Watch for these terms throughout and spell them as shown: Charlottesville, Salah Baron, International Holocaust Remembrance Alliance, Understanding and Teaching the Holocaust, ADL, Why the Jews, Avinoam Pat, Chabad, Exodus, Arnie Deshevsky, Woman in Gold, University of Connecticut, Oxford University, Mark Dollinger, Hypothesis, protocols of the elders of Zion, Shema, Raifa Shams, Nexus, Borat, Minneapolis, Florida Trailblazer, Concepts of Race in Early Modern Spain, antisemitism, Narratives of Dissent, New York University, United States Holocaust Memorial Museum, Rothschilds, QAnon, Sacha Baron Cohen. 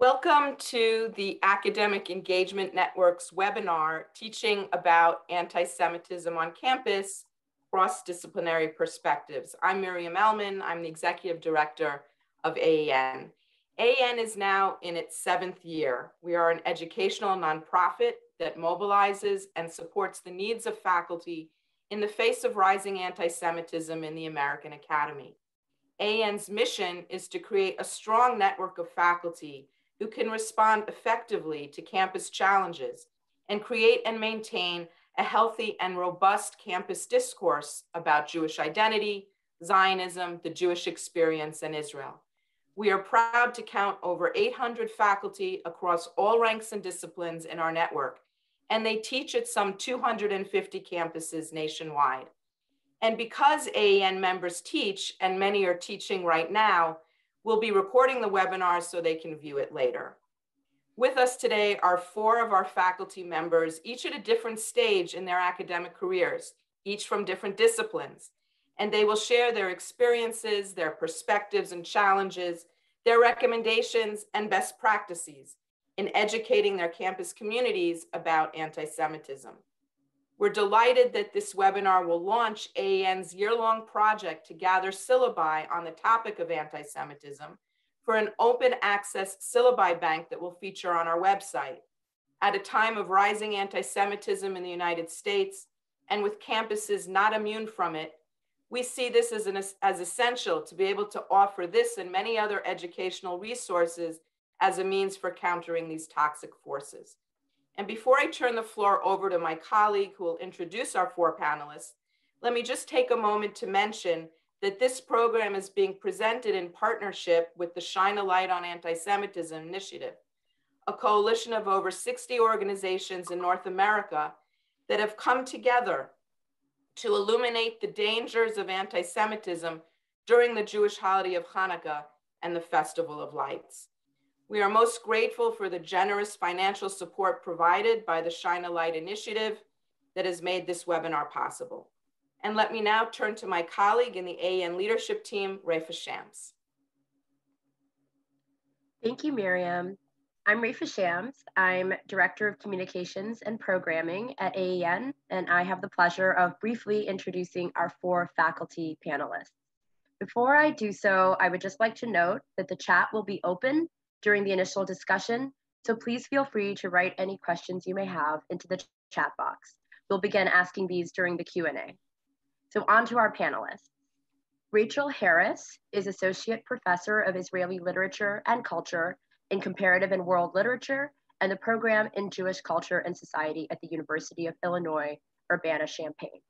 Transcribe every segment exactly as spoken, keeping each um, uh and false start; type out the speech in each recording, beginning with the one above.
Welcome to the Academic Engagement Network's webinar, Teaching About Anti-Semitism on Campus, Cross-Disciplinary Perspectives. I'm Miriam Elman. I'm the Executive Director of A E N. A E N is now in its seventh year. We are an educational nonprofit that mobilizes and supports the needs of faculty in the face of rising anti-Semitism in the American Academy. A E N's mission is to create a strong network of faculty who can respond effectively to campus challenges and create and maintain a healthy and robust campus discourse about Jewish identity, Zionism, the Jewish experience, and Israel. We are proud to count over eight hundred faculty across all ranks and disciplines in our network, and they teach at some two hundred fifty campuses nationwide. And because A E N members teach, and many are teaching right now, we'll be recording the webinar so they can view it later. With us today are four of our faculty members, each at a different stage in their academic careers, each from different disciplines. And they will share their experiences, their perspectives and challenges, their recommendations and best practices in educating their campus communities about anti-Semitism. We're delighted that this webinar will launch A E N's year-long project to gather syllabi on the topic of anti-Semitism for an open access syllabi bank that will feature on our website. At a time of rising anti-Semitism in the United States and with campuses not immune from it, we see this as, an, as essential to be able to offer this and many other educational resources as a means for countering these toxic forces. And before I turn the floor over to my colleague who will introduce our four panelists, let me just take a moment to mention that this program is being presented in partnership with the Shine a Light on Anti-Semitism Initiative, a coalition of over sixty organizations in North America that have come together to illuminate the dangers of anti-Semitism during the Jewish holiday of Hanukkah and the Festival of Lights. We are most grateful for the generous financial support provided by the Shine a Light initiative that has made this webinar possible. And let me now turn to my colleague in the A E N leadership team, Raifa Shams. Thank you, Miriam. I'm Raifa Shams. I'm Director of Communications and Programming at A E N, and I have the pleasure of briefly introducing our four faculty panelists. Before I do so, I would just like to note that the chat will be open during the initial discussion, so please feel free to write any questions you may have into the chat box. We'll begin asking these during the Q and A. So on to our panelists. Rachel Harris is Associate Professor of Israeli Literature and Culture in Comparative and World Literature and the Program in Jewish Culture and Society at the University of Illinois Urbana-Champaign.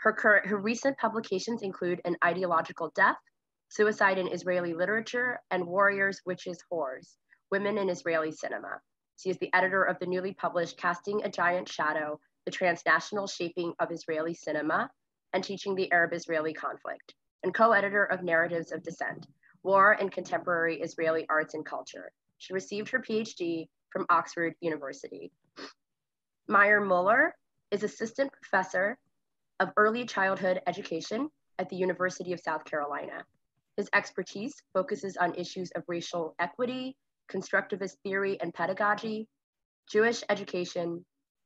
Her, current, her recent publications include An Ideological Death, Suicide in Israeli Literature, and Warriors, Witches, Whores, Women in Israeli Cinema. She is the editor of the newly published Casting a Giant Shadow, The Transnational Shaping of Israeli Cinema and Teaching the Arab-Israeli Conflict, and co-editor of Narratives of Dissent, War and Contemporary Israeli Arts and Culture. She received her PhD from Oxford University. Meir Muller is Assistant Professor of Early Childhood Education at the University of South Carolina. His expertise focuses on issues of racial equity, constructivist theory and pedagogy, Jewish education,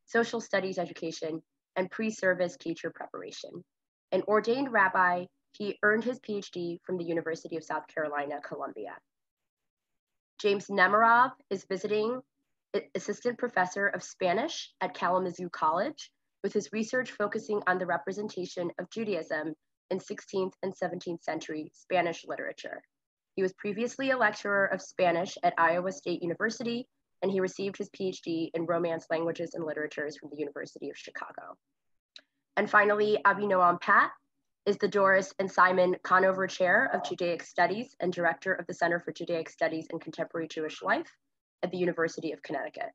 social studies education, and pre-service teacher preparation. An ordained rabbi, he earned his PhD from the University of South Carolina, Columbia. James Nemiroff is visiting assistant professor of Spanish at Kalamazoo College, with his research focusing on the representation of Judaism in sixteenth and seventeenth century Spanish literature. He was previously a lecturer of Spanish at Iowa State University, and he received his PhD in Romance Languages and Literatures from the University of Chicago. And finally, Avinoam Pat is the Doris and Simon Conover Chair of Judaic Studies and Director of the Center for Judaic Studies and Contemporary Jewish Life at the University of Connecticut.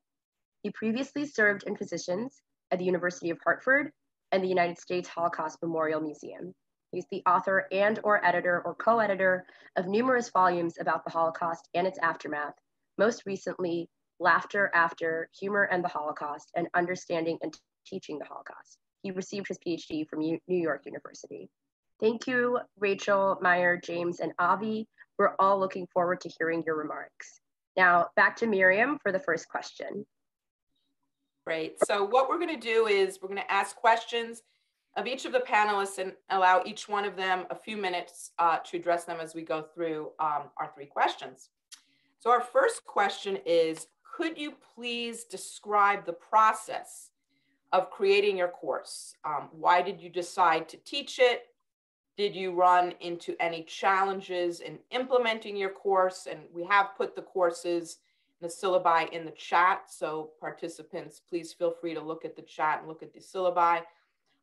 He previously served in positions at the University of Hartford and the United States Holocaust Memorial Museum. He's the author and or editor or co-editor of numerous volumes about the Holocaust and its aftermath, most recently, Laughter After, Humor and the Holocaust, and Understanding and Teaching the Holocaust. He received his PhD from New York University. Thank you, Rachel, Meir, James, and Avi. We're all looking forward to hearing your remarks. Now back to Miriam for the first question. Great. So what we're going to do is we're going to ask questions of each of the panelists and allow each one of them a few minutes uh, to address them as we go through um, our three questions. So our first question is, could you please describe the process of creating your course? Um, why did you decide to teach it? Did you run into any challenges in implementing your course? And we have put the courses, the syllabi, in the chat. So participants, please feel free to look at the chat and look at the syllabi.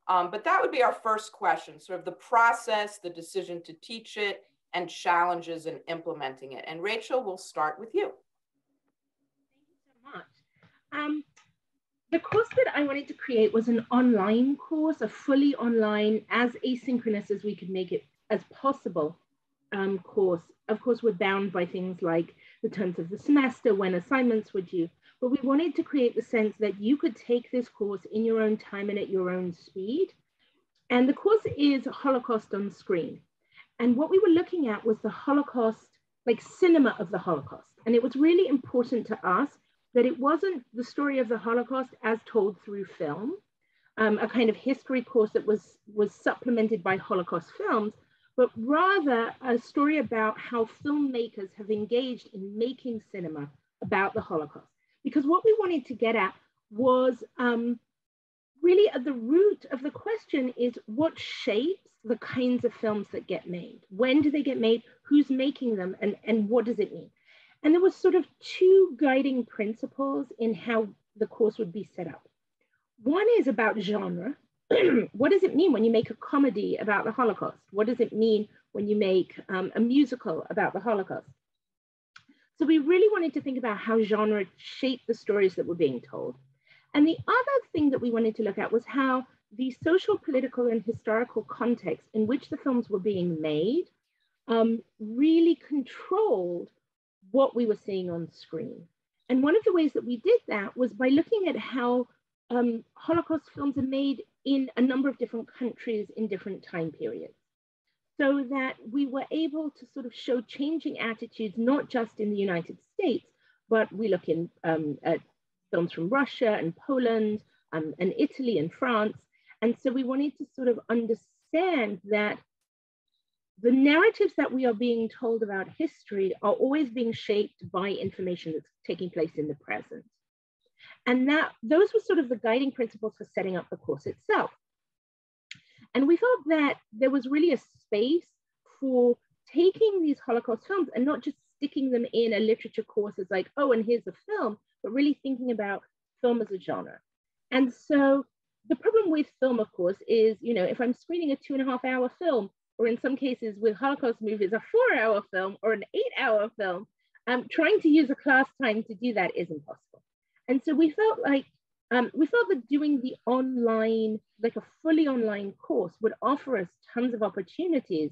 Um, but that would be our first question, sort of the process, the decision to teach it, and challenges in implementing it. And Rachel, we'll start with you. Thank you so much. Um, the course that I wanted to create was an online course, a fully online, as asynchronous as we could make it as possible um, course. Of course, we're bound by things like the terms of the semester, when assignments were due. But we wanted to create the sense that you could take this course in your own time and at your own speed. And the course is Holocaust on Screen. And what we were looking at was the Holocaust, like cinema of the Holocaust. And it was really important to us that it wasn't the story of the Holocaust as told through film, um, a kind of history course that was, was supplemented by Holocaust films, but rather a story about how filmmakers have engaged in making cinema about the Holocaust. Because what we wanted to get at was um, really at the root of the question is what shapes the kinds of films that get made? When do they get made? Who's making them? And, and what does it mean? And there was sort of two guiding principles in how the course would be set up. One is about genre. What does it mean when you make a comedy about the Holocaust? What does it mean when you make um, a musical about the Holocaust? So we really wanted to think about how genre shaped the stories that were being told. And the other thing that we wanted to look at was how the social, political, and historical context in which the films were being made um, really controlled what we were seeing on screen. And one of the ways that we did that was by looking at how um, Holocaust films are made in a number of different countries in different time periods, so that we were able to sort of show changing attitudes, not just in the United States, but we look in, um, at films from Russia and Poland um, and Italy and France. And so we wanted to sort of understand that the narratives that we are being told about history are always being shaped by information that's taking place in the present. And that those were sort of the guiding principles for setting up the course itself. And we thought that there was really a space for taking these Holocaust films and not just sticking them in a literature course as like, oh, and here's a film, but really thinking about film as a genre. And so the problem with film, of course, is, you know, if I'm screening a two and a half hour film, or in some cases with Holocaust movies, a four hour film or an eight hour film, um, trying to use a class time to do that is impossible. And so we felt like, Um, we felt that doing the online, like a fully online course, would offer us tons of opportunities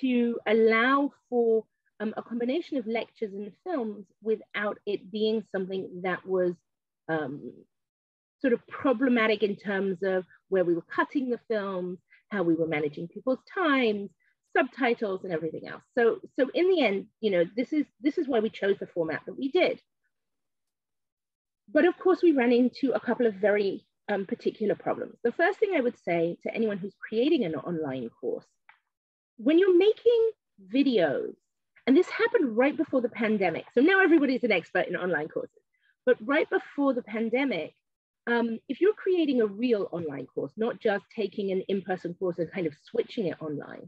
to allow for um, a combination of lectures and films without it being something that was um, sort of problematic in terms of where we were cutting the films, how we were managing people's times, subtitles, and everything else. So, so in the end, you know, this is this is why we chose the format that we did. But of course, we ran into a couple of very um, particular problems. The first thing I would say to anyone who's creating an online course, when you're making videos, and this happened right before the pandemic, so now everybody's an expert in online courses, but right before the pandemic, um, if you're creating a real online course, not just taking an in-person course and kind of switching it online,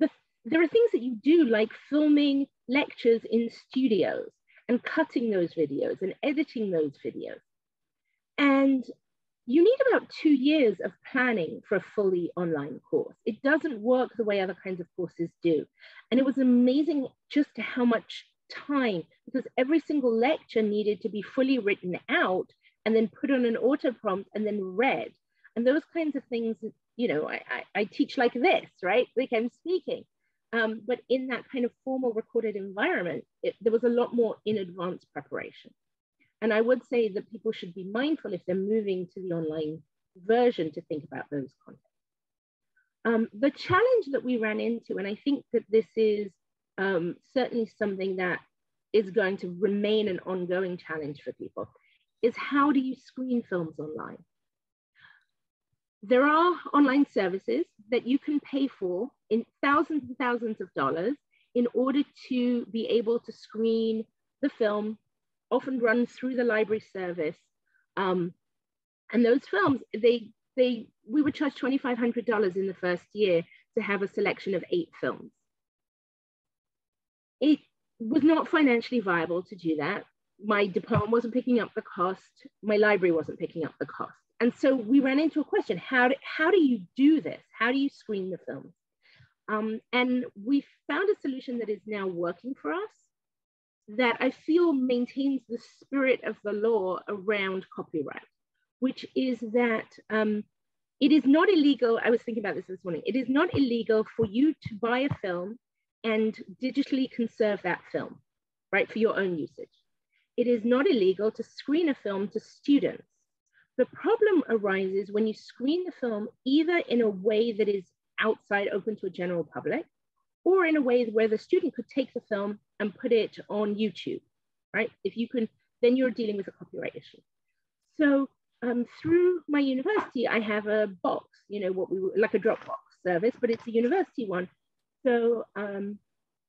the, there are things that you do like filming lectures in studios, and cutting those videos and editing those videos. And you need about two years of planning for a fully online course. It doesn't work the way other kinds of courses do. And it was amazing just how much time, because every single lecture needed to be fully written out and then put on an auto prompt and then read. And those kinds of things, you know, I, I, I teach like this, right? Like I'm speaking. Um, but in that kind of formal recorded environment, it, there was a lot more in advance preparation. And I would say that people should be mindful if they're moving to the online version to think about those contexts. Um, the challenge that we ran into, and I think that this is um, certainly something that is going to remain an ongoing challenge for people, is how do you screen films online? There are online services that you can pay for in thousands and thousands of dollars in order to be able to screen the film, often run through the library service. Um, and those films, they, they, we were charged twenty-five hundred dollars in the first year to have a selection of eight films. It was not financially viable to do that. My department wasn't picking up the cost. My library wasn't picking up the cost. And so we ran into a question, how do, how do you do this? How do you screen the films? Um, and we found a solution that is now working for us that I feel maintains the spirit of the law around copyright, which is that um, it is not illegal. I was thinking about this this morning. It is not illegal for you to buy a film and digitally conserve that film, right, for your own usage. It is not illegal to screen a film to students. The problem arises when you screen the film either in a way that is outside, open to a general public, or in a way where the student could take the film and put it on YouTube, right? If you can, then you're dealing with a copyright issue. So um, through my university, I have a box, you know, what we like a Dropbox service, but it's a university one. So um,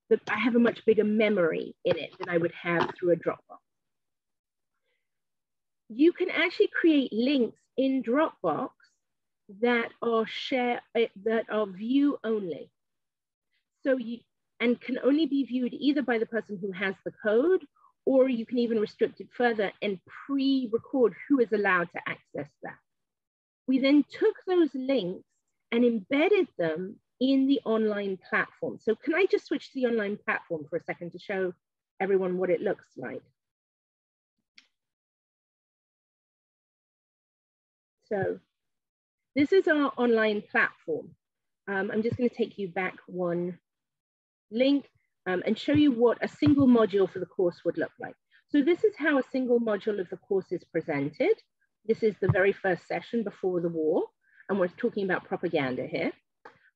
the, I have a much bigger memory in it than I would have through a Dropbox. You can actually create links in Dropbox that are share that are view only. So you and can only be viewed either by the person who has the code, or you can even restrict it further and pre-record who is allowed to access that. We then took those links and embedded them in the online platform. So can I just switch to the online platform for a second to show everyone what it looks like? So this is our online platform. Um, I'm just going to take you back one link um, and show you what a single module for the course would look like. So this is how a single module of the course is presented. This is the very first session before the war, and we're talking about propaganda here.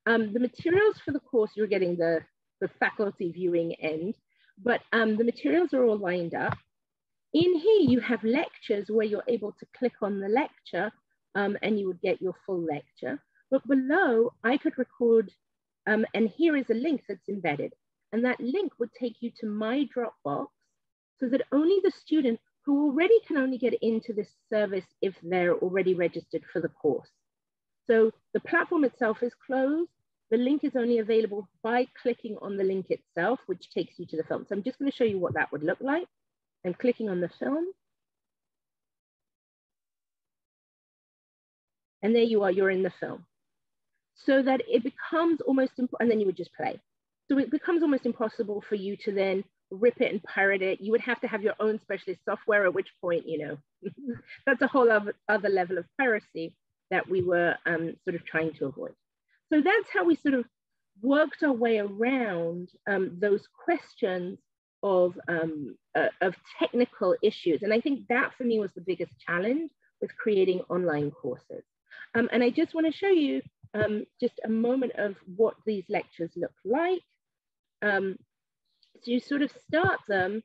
Um, the materials for the course, you're getting the, the faculty viewing end, but um, the materials are all lined up. In here, you have lectures where you're able to click on the lecture um, and you would get your full lecture. But below, I could record, um, and here is a link that's embedded. And that link would take you to my Dropbox so that only the student who already can only get into this service if they're already registered for the course. So the platform itself is closed. The link is only available by clicking on the link itself, which takes you to the film. So I'm just going to show you what that would look like. I'm clicking on the film. And there you are, you're in the film. So that it becomes almost, and then you would just play. So it becomes almost impossible for you to then rip it and pirate it. You would have to have your own specialist software, at which point, you know, that's a whole other level of piracy that we were um, sort of trying to avoid. So that's how we sort of worked our way around um, those questions of, um, uh, of technical issues. And I think that for me was the biggest challenge with creating online courses. Um, and I just want to show you um, just a moment of what these lectures look like. Um, so you sort of start them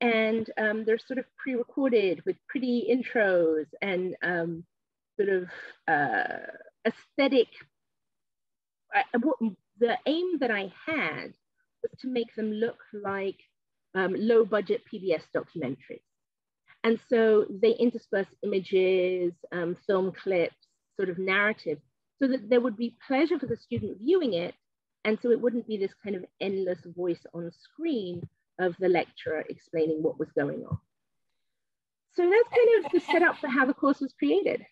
and um, they're sort of pre-recorded with pretty intros and um, sort of uh, aesthetic. I, what, the aim that I had was to make them look like um, low budget P B S documentaries. And so they intersperse images, um, film clips, sort of narrative, so that there would be pleasure for the student viewing it. And so it wouldn't be this kind of endless voice on screen of the lecturer explaining what was going on. So that's kind of the setup for how the course was created.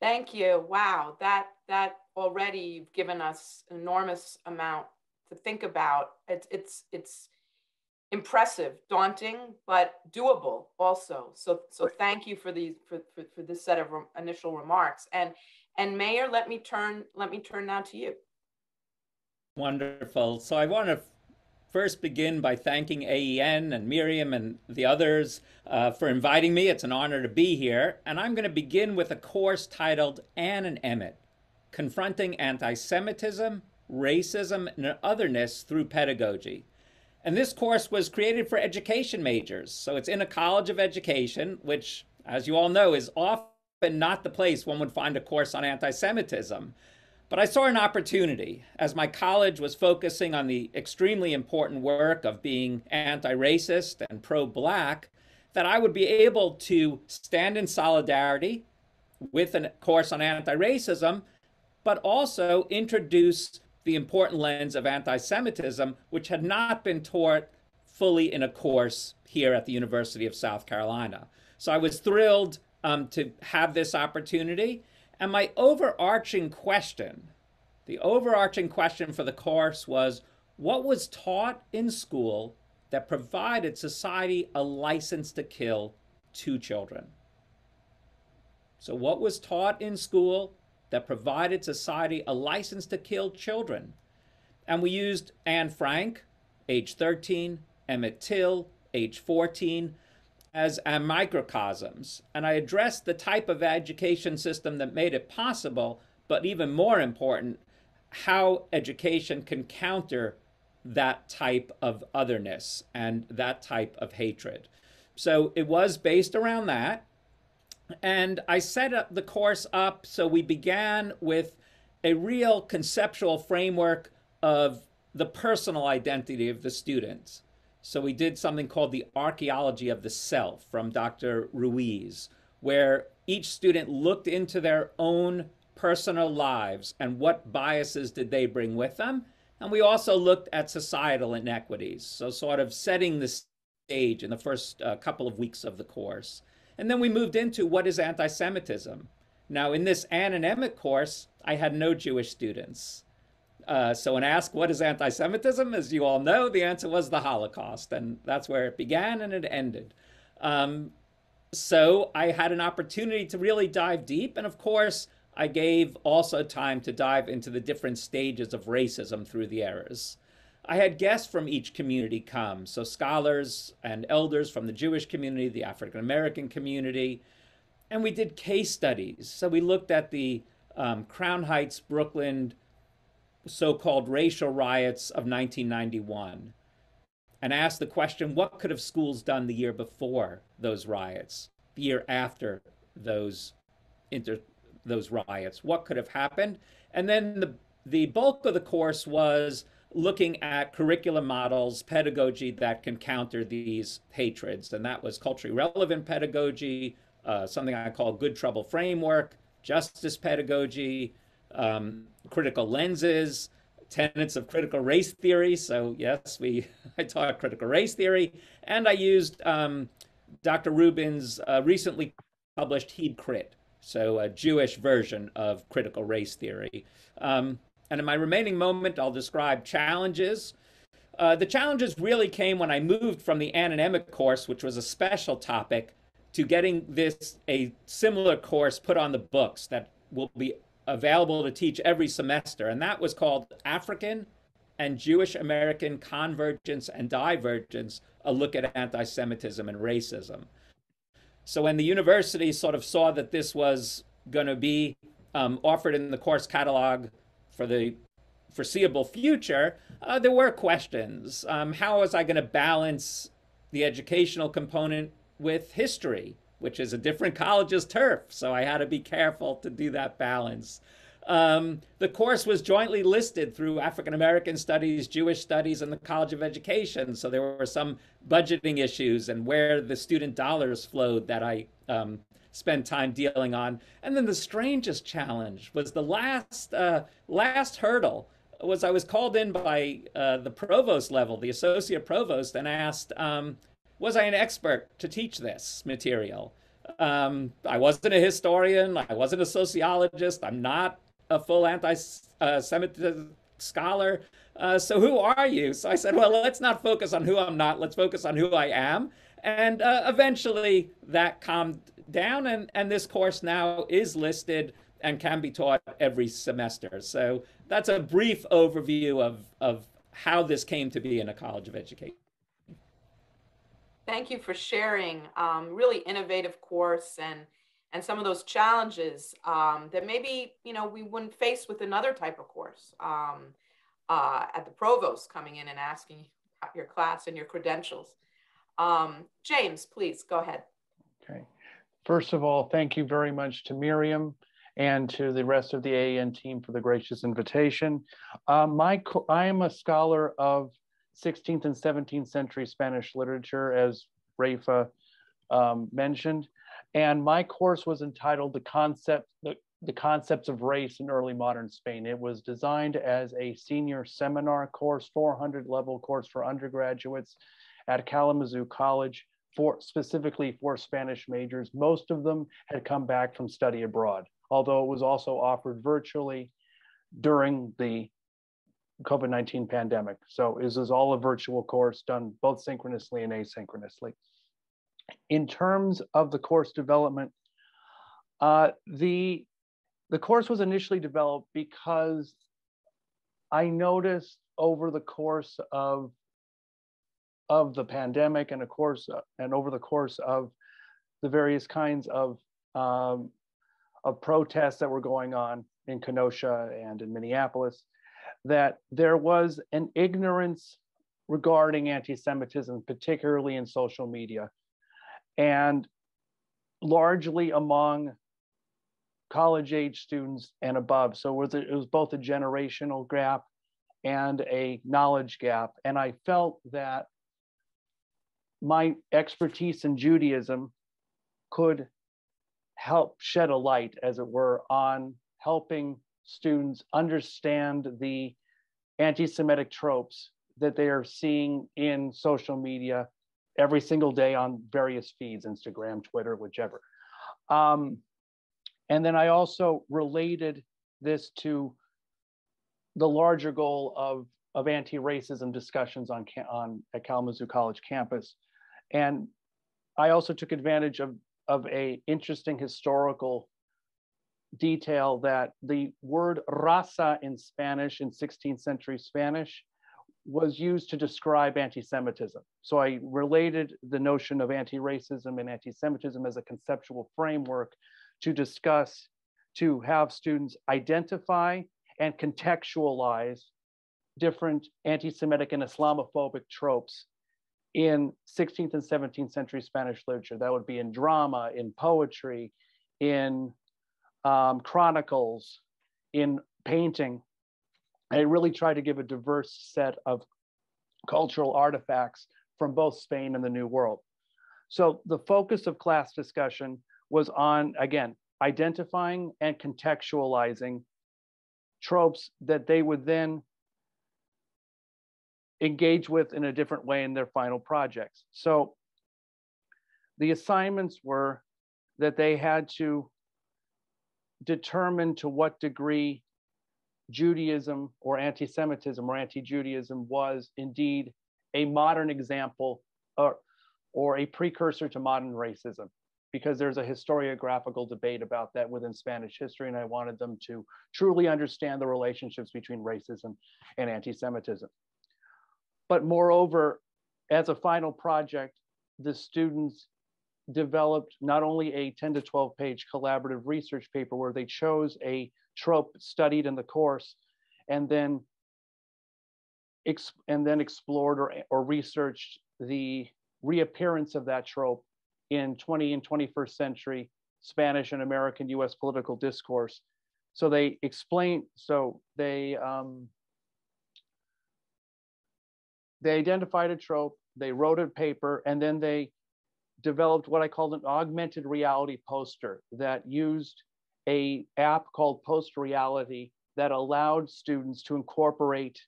Thank you. Wow, that, that already you've given us an enormous amount to think about. It's, it's, it's impressive, daunting, but doable also. So, so thank you for these for, for, for this set of re initial remarks. And and Meir, let me turn let me turn now to you. Wonderful. So I want to first begin by thanking A E N and Miriam and the others uh, for inviting me. It's an honor to be here. And I'm going to begin with a course titled Anne and Emmett, Confronting Anti-Semitism, Racism, and Otherness Through Pedagogy. And this course was created for education majors. So it's in a college of education, which, as you all know, is often not the place one would find a course on anti-Semitism. But I saw an opportunity as my college was focusing on the extremely important work of being anti-racist and pro-Black, that I would be able to stand in solidarity with a course on anti-racism, but also introduce the important lens of anti-Semitism, which had not been taught fully in a course here at the University of South Carolina. So I was thrilled um, to have this opportunity. And my overarching question, the overarching question for the course was, what was taught in school that provided society a license to kill two children? So what was taught in school that provided society a license to kill children? And we used Anne Frank, age thirteen, Emmett Till, age fourteen, as microcosms. And I addressed the type of education system that made it possible, but even more important, how education can counter that type of otherness and that type of hatred. So it was based around that. And I set up the course up, so we began with a real conceptual framework of the personal identity of the students. So we did something called the archaeology of the self from Doctor Ruiz, where each student looked into their own personal lives and what biases did they bring with them. And we also looked at societal inequities, so sort of setting the stage in the first uh, couple of weeks of the course. And then we moved into what is anti-Semitism. Now, in this Anne and Emmett course, I had no Jewish students. Uh, so when asked what is anti-Semitism, as you all know, the answer was the Holocaust. And that's where it began and it ended. Um, so I had an opportunity to really dive deep. And of course, I gave also time to dive into the different stages of racism through the eras. I had guests from each community come, so scholars and elders from the Jewish community, the African-American community, and we did case studies. So we looked at the um, Crown Heights, Brooklyn, so-called racial riots of nineteen ninety-one, and asked the question, what could have schools done the year before those riots, the year after those, inter those riots? What could have happened? And then the, the bulk of the course was looking at curriculum models, pedagogy that can counter these hatreds. And that was culturally relevant pedagogy, uh, something I call good trouble framework, justice pedagogy, um, critical lenses, tenets of critical race theory. So yes, we I taught critical race theory. And I used um, Doctor Rubin's uh, recently published Heed Crit, so a Jewish version of critical race theory. Um, And in my remaining moment, I'll describe challenges. Uh, the challenges really came when I moved from the Anne and Emmett course, which was a special topic, to getting this, a similar course put on the books that will be available to teach every semester. And that was called African and Jewish American Convergence and Divergence, a look at anti-Semitism and racism. So when the university sort of saw that this was going to be um, offered in the course catalog for the foreseeable future, uh, there were questions. Um, how was I going to balance the educational component with history, which is a different college's turf? So I had to be careful to do that balance. Um, the course was jointly listed through African American Studies, Jewish Studies, and the College of Education. So there were some budgeting issues and where the student dollars flowed that I um, spend time dealing on. And then the strangest challenge was the last uh, last hurdle was I was called in by uh, the provost level, the associate provost, and asked, um, was I an expert to teach this material? Um, I wasn't a historian. I wasn't a sociologist. I'm not a full anti-Semitic scholar. Uh, so who are you? So I said, well, let's not focus on who I'm not. Let's focus on who I am. And uh, eventually that calmed down, and, and this course now is listed and can be taught every semester. So that's a brief overview of, of how this came to be in a college of education. Thank you for sharing um, really innovative course and, and some of those challenges um, that maybe, you know, we wouldn't face with another type of course um, uh, at the provost coming in and asking your class and your credentials. Um, James, please go ahead. Okay. First of all, thank you very much to Miriam and to the rest of the A E N team for the gracious invitation. Uh, my co I am a scholar of sixteenth and seventeenth century Spanish literature, as Raifa um, mentioned, and my course was entitled The Concept, the, the Concepts of Race in Early Modern Spain. It was designed as a senior seminar course, four hundred level course for undergraduates at Kalamazoo College, for, specifically for Spanish majors. Most of them had come back from study abroad, although it was also offered virtually during the COVID nineteen pandemic. So this is all a virtual course done both synchronously and asynchronously. In terms of the course development, uh, the, the course was initially developed because I noticed over the course of, of the pandemic and, of course, uh, and over the course of the various kinds of um, of protests that were going on in Kenosha and in Minneapolis, that there was an ignorance regarding anti-Semitism, particularly in social media, and largely among college-age students and above. So it was, a, it was both a generational gap and a knowledge gap. And I felt that my expertise in Judaism could help shed a light, as it were, on helping students understand the anti-Semitic tropes that they are seeing in social media every single day on various feeds, Instagram, Twitter, whichever. Um, and then I also related this to the larger goal of, of anti-racism discussions on, on at Kalamazoo College campus. And I also took advantage of of a interesting historical detail that the word raza in Spanish, in sixteenth century Spanish, was used to describe anti-Semitism. So I related the notion of anti-racism and anti-Semitism as a conceptual framework to discuss, to have students identify and contextualize different anti-Semitic and Islamophobic tropes in sixteenth and seventeenth century Spanish literature. That would be in drama, in poetry, in um, chronicles, in painting. I really tried to give a diverse set of cultural artifacts from both Spain and the New World. So the focus of class discussion was on, again, identifying and contextualizing tropes that they would then engage with in a different way in their final projects. So the assignments were that they had to determine to what degree Judaism or anti-Semitism or anti-Judaism was indeed a modern example or, or a precursor to modern racism, because there's a historiographical debate about that within Spanish history, and I wanted them to truly understand the relationships between racism and anti-Semitism. But moreover, as a final project, the students developed not only a ten to twelve page collaborative research paper where they chose a trope studied in the course and then, exp and then explored or, or researched the reappearance of that trope in twentieth and twenty-first century Spanish and American U S political discourse. So they explained, so they, um, They identified a trope, they wrote a paper, and then they developed what I called an augmented reality poster that used an app called Post Reality that allowed students to incorporate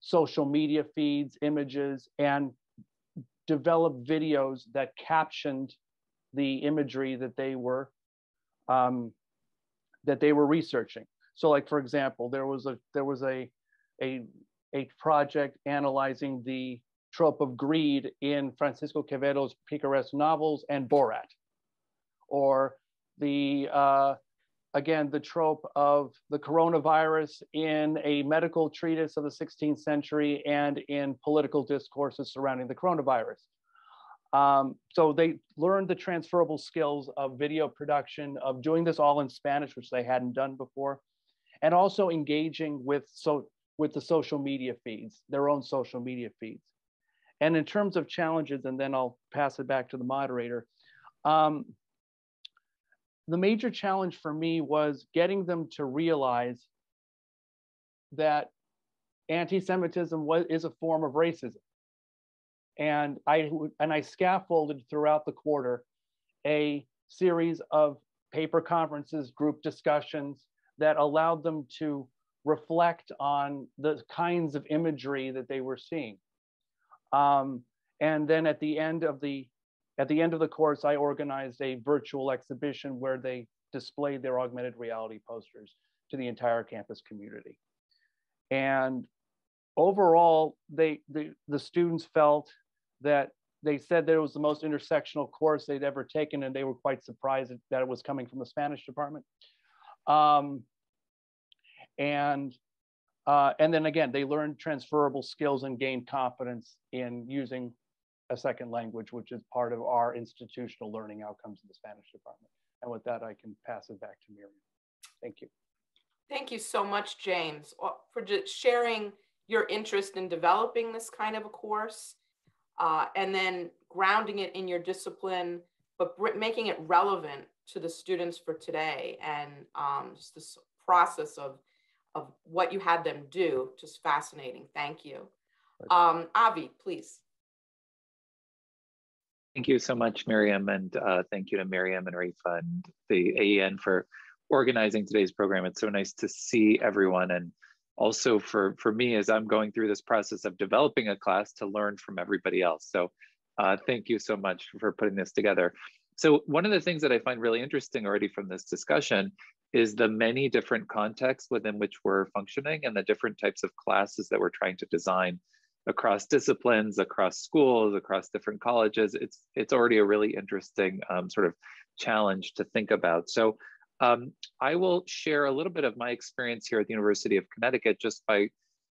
social media feeds, images, and develop videos that captioned the imagery that they were um, that they were researching. So, like for example, there was a there was a a a project analyzing the trope of greed in Francisco Quevedo's picaresque novels and Borat, or the, uh, again, the trope of the coronavirus in a medical treatise of the sixteenth century and in political discourses surrounding the coronavirus. Um, so they learned the transferable skills of video production, of doing this all in Spanish, which they hadn't done before, and also engaging with so with the social media feeds, their own social media feeds. And in terms of challenges, and then I'll pass it back to the moderator, um, the major challenge for me was getting them to realize that anti-Semitism was, is a form of racism. And I, and I scaffolded throughout the quarter a series of paper conferences, group discussions that allowed them to reflect on the kinds of imagery that they were seeing. Um, and then at the end of the at the end of the course, I organized a virtual exhibition where they displayed their augmented reality posters to the entire campus community. And overall, they the, the students felt that they said that it was the most intersectional course they'd ever taken, and they were quite surprised that it was coming from the Spanish department. Um, and uh, and then again, they learned transferable skills and gained confidence in using a second language, which is part of our institutional learning outcomes in the Spanish department. And with that, I can pass it back to Miriam. Thank you. Thank you so much, James, for just sharing your interest in developing this kind of a course, uh, and then grounding it in your discipline, but making it relevant to the students for today, and um, just this process of, of what you had them do, just fascinating. Thank you. Um, Avi, please. Thank you so much, Miriam, and uh, thank you to Miriam and Raifa and the A E N for organizing today's program. It's so nice to see everyone, and also for, for me as I'm going through this process of developing a class to learn from everybody else. So uh, thank you so much for putting this together. So one of the things that I find really interesting already from this discussion is the many different contexts within which we're functioning and the different types of classes that we're trying to design across disciplines, across schools, across different colleges. It's, it's already a really interesting um, sort of challenge to think about. So um, I will share a little bit of my experience here at the University of Connecticut just by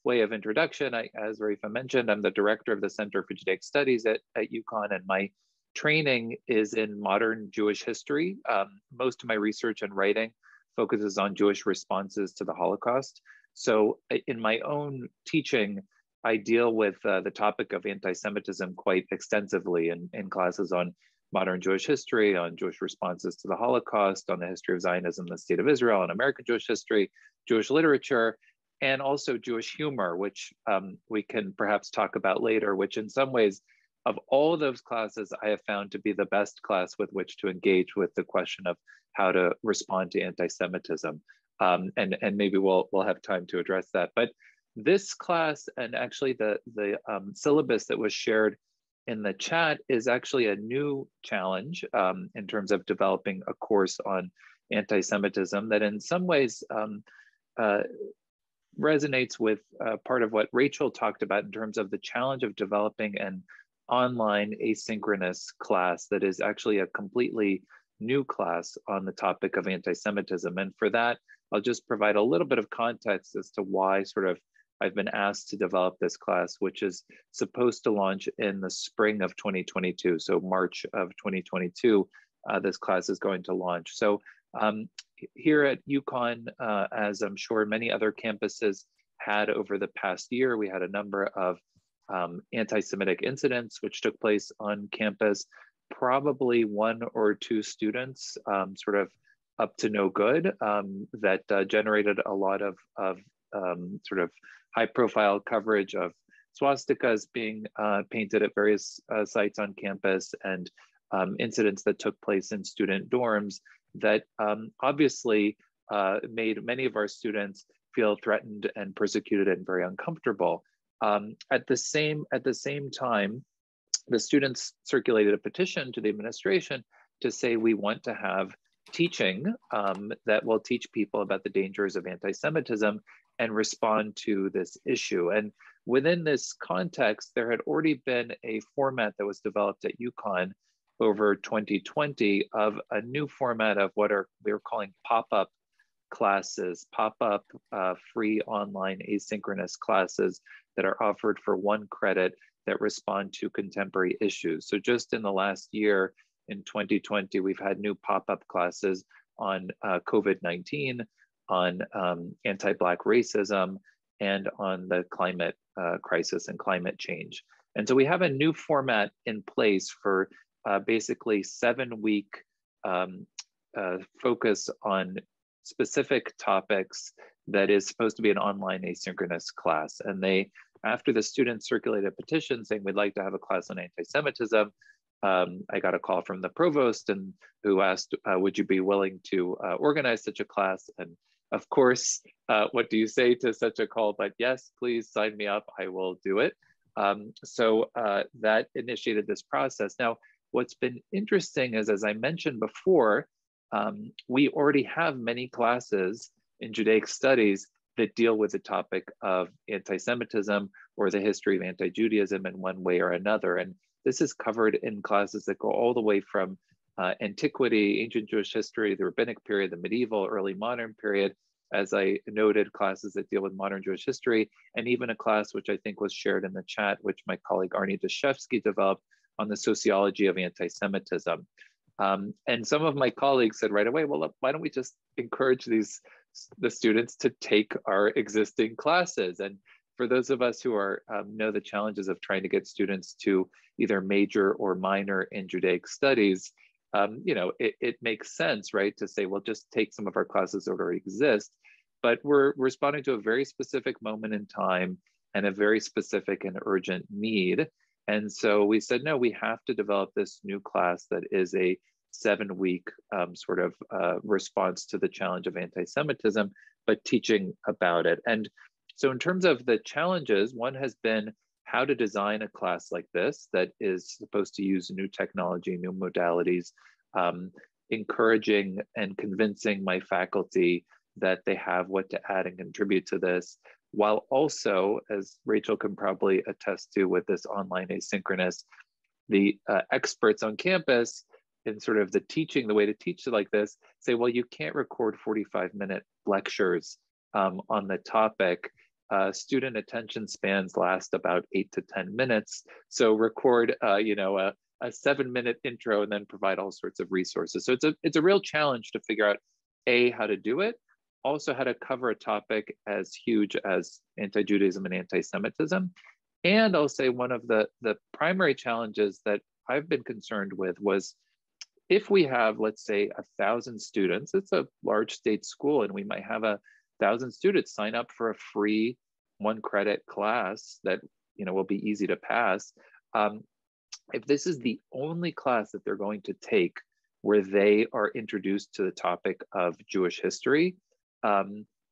way of introduction. I, as Raifa mentioned, I'm the director of the Center for Judaic Studies at, at UConn, and my training is in modern Jewish history. Um, most of my research and writing focuses on Jewish responses to the Holocaust. So in my own teaching, I deal with uh, the topic of anti-Semitism quite extensively in, in classes on modern Jewish history, on Jewish responses to the Holocaust, on the history of Zionism, the State of Israel, on American Jewish history, Jewish literature, and also Jewish humor, which um, we can perhaps talk about later, which in some ways of all those classes I have found to be the best class with which to engage with the question of how to respond to anti-Semitism. Um, and, and maybe we'll, we'll have time to address that. But this class, and actually the, the um, syllabus that was shared in the chat, is actually a new challenge um, in terms of developing a course on anti-Semitism that in some ways um, uh, resonates with uh, part of what Rachel talked about in terms of the challenge of developing an online asynchronous class that is actually a completely new class on the topic of anti-Semitism. And for that, I'll just provide a little bit of context as to why sort of I've been asked to develop this class, which is supposed to launch in the spring of twenty twenty-two. So March of twenty twenty-two, uh, this class is going to launch. So um, here at UConn, uh, as I'm sure many other campuses had over the past year, we had a number of um, anti-Semitic incidents which took place on campus. Probably one or two students um, sort of up to no good um, that uh, generated a lot of, of um, sort of high profile coverage of swastikas being uh, painted at various uh, sites on campus, and um, incidents that took place in student dorms that um, obviously uh, made many of our students feel threatened and persecuted and very uncomfortable. Um, at the same, at the same time, the students circulated a petition to the administration to say, we want to have teaching um, that will teach people about the dangers of anti-Semitism and respond to this issue. And within this context, there had already been a format that was developed at UConn over twenty twenty of a new format of what are we were calling pop-up classes, pop-up uh, free online asynchronous classes that are offered for one credit that respond to contemporary issues. So just in the last year, in twenty twenty, we've had new pop-up classes on uh, COVID nineteen, on um, anti-Black racism, and on the climate uh, crisis and climate change. And so we have a new format in place for uh, basically seven week um, uh, focus on specific topics that is supposed to be an online asynchronous class. And they, after the students circulate a petition saying, we'd like to have a class on anti-Semitism, um, I got a call from the provost and who asked, uh, would you be willing to uh, organize such a class? And of course, uh, what do you say to such a call? But yes, please sign me up, I will do it. Um, so uh, that initiated this process. Now, what's been interesting is, as I mentioned before, um, we already have many classes in Judaic studies that deal with the topic of anti-Semitism or the history of anti-Judaism in one way or another. And this is covered in classes that go all the way from uh, antiquity, ancient Jewish history, the rabbinic period, the medieval, early modern period, as I noted, classes that deal with modern Jewish history, and even a class which I think was shared in the chat, which my colleague Arnie Deshevsky developed on the sociology of anti-Semitism. Um, and some of my colleagues said right away, well, look, why don't we just encourage these the students to take our existing classes? And for those of us who are um, know the challenges of trying to get students to either major or minor in Judaic studies, Um, you know, it, it makes sense, right, to say, well, just take some of our classes that already exist. But we're responding to a very specific moment in time and a very specific and urgent need. And so we said, no, we have to develop this new class that is a seven-week um, sort of uh, response to the challenge of anti-Semitism, but teaching about it. And so in terms of the challenges, one has been how to design a class like this that is supposed to use new technology, new modalities, um, encouraging and convincing my faculty that they have what to add and contribute to this, while also, as Rachel can probably attest to with this online asynchronous, the uh, experts on campus in sort of the teaching, the way to teach it like this, say, well, you can't record forty-five minute lectures um, on the topic. Uh, student attention spans last about eight to ten minutes. So record, uh, you know, a, a seven minute intro and then provide all sorts of resources. So it's a, it's a real challenge to figure out, A, how to do it, also how to cover a topic as huge as anti-Judaism and anti-Semitism. And I'll say one of the, the primary challenges that I've been concerned with was, if we have, let's say, a thousand students, it's a large state school and we might have a thousand students sign up for a free one credit class that, you know, will be easy to pass. Um, if this is the only class that they're going to take where they are introduced to the topic of Jewish history, um,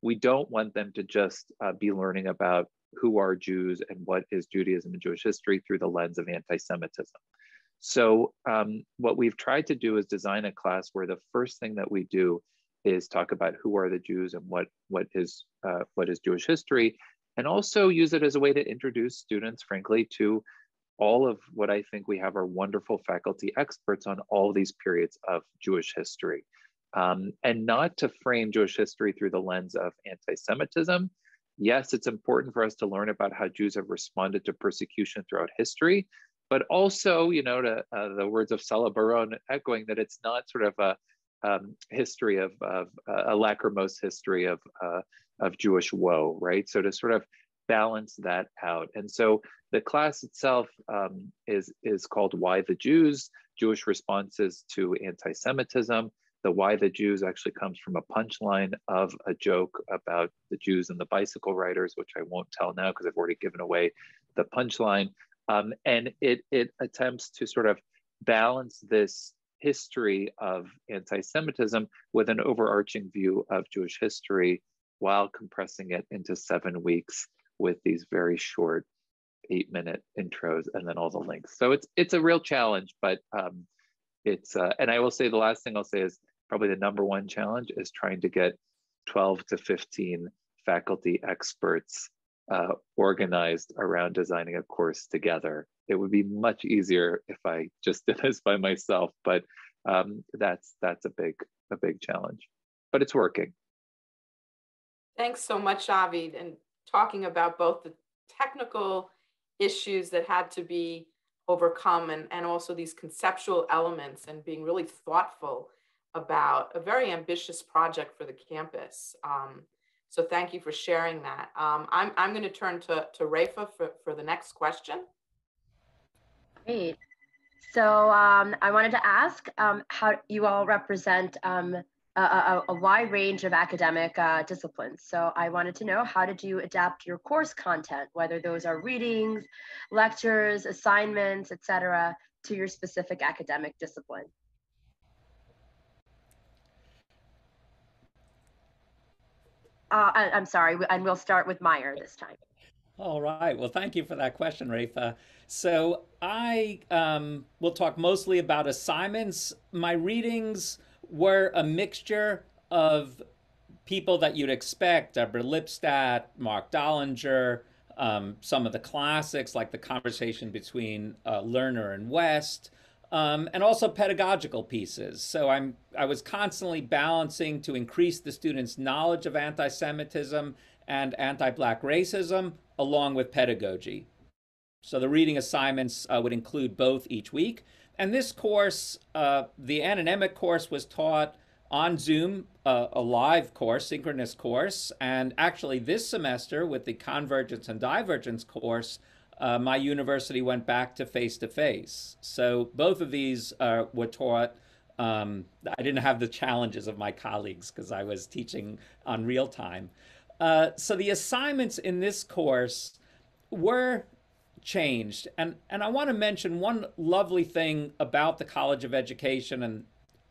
we don't want them to just uh, be learning about who are Jews and what is Judaism and Jewish history through the lens of anti-Semitism. So um, what we've tried to do is design a class where the first thing that we do is talk about who are the Jews and what, what, is, uh, what is Jewish history, and also use it as a way to introduce students, frankly, to all of what I think we have are wonderful faculty experts on all these periods of Jewish history. Um, and not to frame Jewish history through the lens of anti-Semitism. Yes, it's important for us to learn about how Jews have responded to persecution throughout history, but also, you know, to uh, the words of Salah Baron, echoing that it's not sort of a Um, history of, of uh, a lachrymose history of, uh, of Jewish woe, right? So to sort of balance that out. And so the class itself um, is, is called Why the Jews, Jewish Responses to Anti-Semitism. The Why the Jews actually comes from a punchline of a joke about the Jews and the bicycle riders, which I won't tell now because I've already given away the punchline. Um, and it, it attempts to sort of balance this history of anti-Semitism with an overarching view of Jewish history while compressing it into seven weeks with these very short eight minute intros and then all the links. So it's it's a real challenge, but um, it's, uh, and I will say the last thing I'll say is probably the number one challenge is trying to get twelve to fifteen faculty experts uh, organized around designing a course together. It would be much easier if I just did this by myself, but um, that's that's a big a big challenge, but it's working. Thanks so much, Avid, and talking about both the technical issues that had to be overcome and, and also these conceptual elements and being really thoughtful about a very ambitious project for the campus. Um, so thank you for sharing that. Um, I'm, I'm gonna turn to, to Raifa for, for the next question. Great. So um, I wanted to ask um, how you all represent um, a, a, a wide range of academic uh, disciplines. So I wanted to know, how did you adapt your course content, whether those are readings, lectures, assignments, et cetera, to your specific academic discipline? Uh, I, I'm sorry, and we'll start with Meir this time. All right. Well, thank you for that question, Raifa. So I um, will talk mostly about assignments. My readings were a mixture of people that you'd expect, Deborah Lipstadt, Mark Dollinger, um, some of the classics like the conversation between uh, Lerner and West, um, and also pedagogical pieces. So I'm, I was constantly balancing to increase the students' knowledge of anti-Semitism and anti-Black racism, along with pedagogy. So the reading assignments uh, would include both each week. And this course, uh, the Anne and Emmett course, was taught on Zoom, uh, a live course, synchronous course. And actually this semester with the Convergence and Divergence course, uh, my university went back to face-to-face. So both of these uh, were taught. Um, I didn't have the challenges of my colleagues because I was teaching on real time. Uh, so the assignments in this course were changed. And, and I want to mention one lovely thing about the College of Education and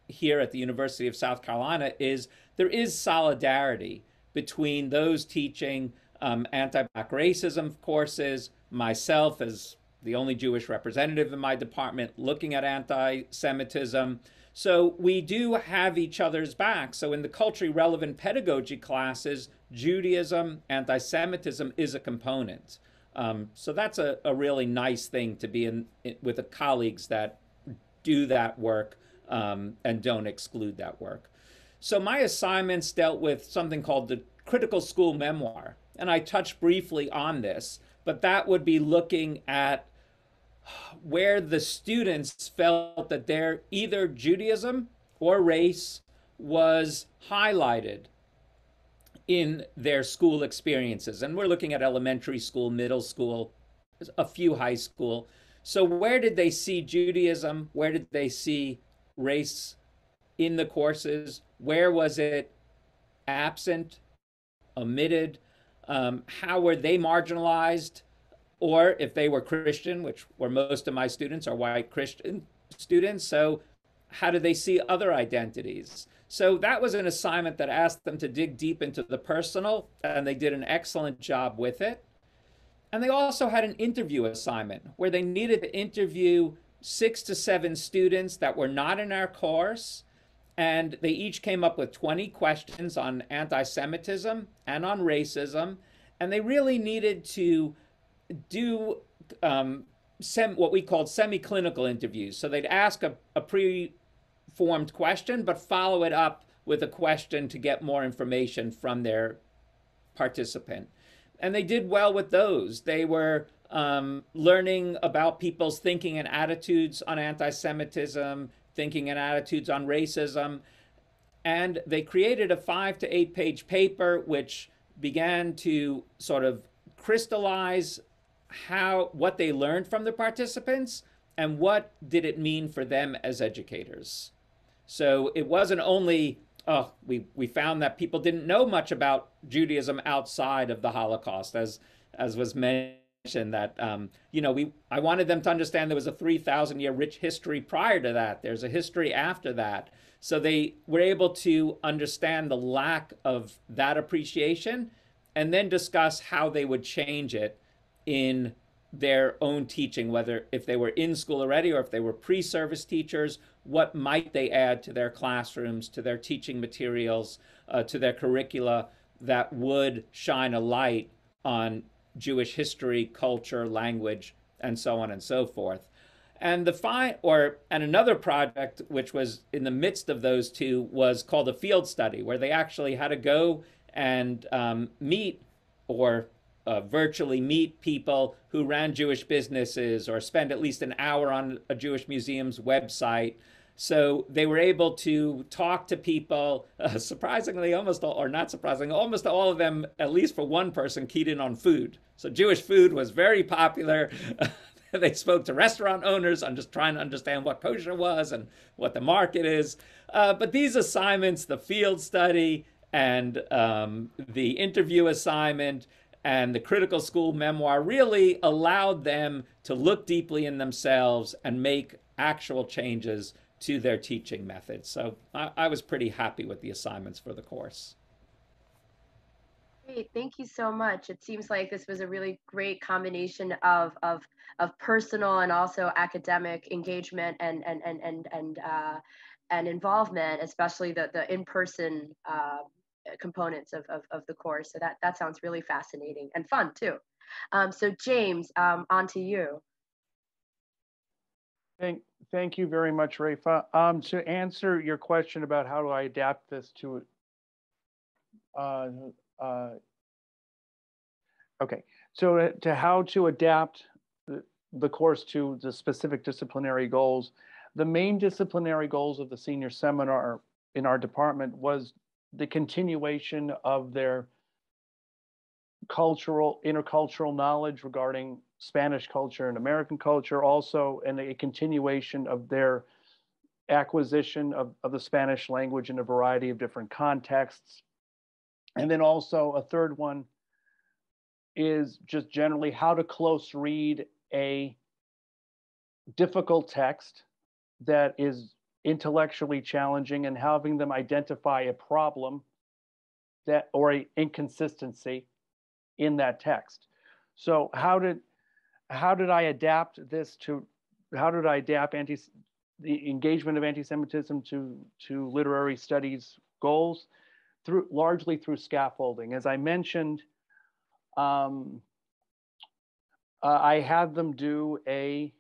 here at the University of South Carolina is there is solidarity between those teaching um, anti-Black racism courses, myself as the only Jewish representative in my department looking at anti-Semitism. So we do have each other's back. So in the culturally relevant pedagogy classes, Judaism, anti-Semitism is a component. Um, so that's a, a really nice thing to be in, in with the colleagues that do that work um, and don't exclude that work. So my assignments dealt with something called the critical school memoir. And I touched briefly on this, but that would be looking at where the students felt that their either Judaism or race was highlighted in their school experiences. And we're looking at elementary school, middle school, a few high school. So where did they see Judaism? Where did they see race in the courses? Where was it absent, omitted? Um, how were they marginalized? Or if they were Christian, which were most of my students are white Christian students, so how do they see other identities? So that was an assignment that asked them to dig deep into the personal, and they did an excellent job with it. And they also had an interview assignment where they needed to interview six to seven students that were not in our course, and they each came up with twenty questions on anti-Semitism and on racism, and they really needed to do um, sem what we called semi-clinical interviews. So they'd ask a, a pre- formed question, but follow it up with a question to get more information from their participant. And they did well with those. They were um, learning about people's thinking and attitudes on anti-Semitism, thinking and attitudes on racism. And they created a five to eight page paper, which began to sort of crystallize how what they learned from the participants and what did it mean for them as educators. So it wasn't only, oh, we, we found that people didn't know much about Judaism outside of the Holocaust, as, as was mentioned that, um, you know, we, I wanted them to understand there was a three thousand year rich history prior to that. There's a history after that. So they were able to understand the lack of that appreciation and then discuss how they would change it in their own teaching, whether if they were in school already or if they were pre-service teachers, what might they add to their classrooms, to their teaching materials, uh, to their curricula that would shine a light on Jewish history, culture, language, and so on and so forth. And the fi- or and another project which was in the midst of those two was called a field study, where they actually had to go and um, meet or Uh, virtually meet people who ran Jewish businesses or spend at least an hour on a Jewish museum's website. So they were able to talk to people, uh, surprisingly, almost all, or not surprisingly, almost all of them, at least for one person, keyed in on food. So Jewish food was very popular. They spoke to restaurant owners on just trying to understand what kosher was and what the market is. Uh, but these assignments, the field study and um, the interview assignment and the critical school memoir, really allowed them to look deeply in themselves and make actual changes to their teaching methods. So I, I was pretty happy with the assignments for the course. Great, thank you so much. It seems like this was a really great combination of of of personal and also academic engagement and and and and and uh, and involvement, especially the the in-person uh, components of, of of the course. So that that sounds really fascinating and fun too. Um, so James, um, on to you. Thank thank you very much, Raifa. Um, to answer your question about how do I adapt this to uh, Uh, okay, so to how to adapt the, the course to the specific disciplinary goals. The main disciplinary goals of the senior seminar in our department was the continuation of their cultural, intercultural knowledge regarding Spanish culture and American culture, also, and a continuation of their acquisition of, of the Spanish language in a variety of different contexts. And then also a third one is just generally how to close read a difficult text that is intellectually challenging, and having them identify a problem that or an inconsistency in that text. So how did how did I adapt this to how did I adapt anti the engagement of anti-Semitism to to literary studies goals? Through, largely through scaffolding. As I mentioned, um, uh, I had them do a,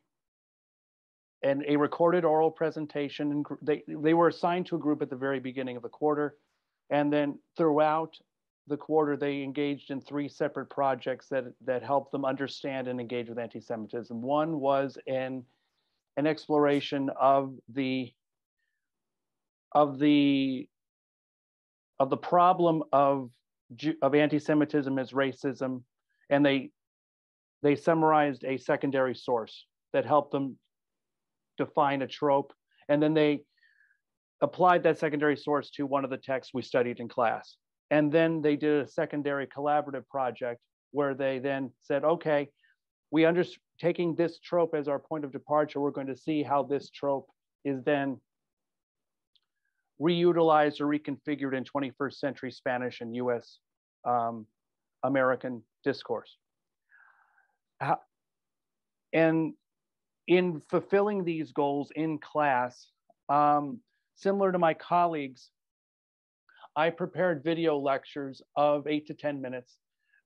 an, a recorded oral presentation. And they, they were assigned to a group at the very beginning of the quarter. And then throughout the quarter, they engaged in three separate projects that, that helped them understand and engage with anti-Semitism. One was an, an exploration of the, of the of the problem of, of anti-Semitism as racism, and they, they summarized a secondary source that helped them define a trope, and then they applied that secondary source to one of the texts we studied in class. And then they did a secondary collaborative project where they then said, okay, we under taking this trope as our point of departure, we're going to see how this trope is then reutilized or reconfigured in twenty-first century Spanish and U S um, American discourse. How, and in fulfilling these goals in class, um, similar to my colleagues, I prepared video lectures of eight to ten minutes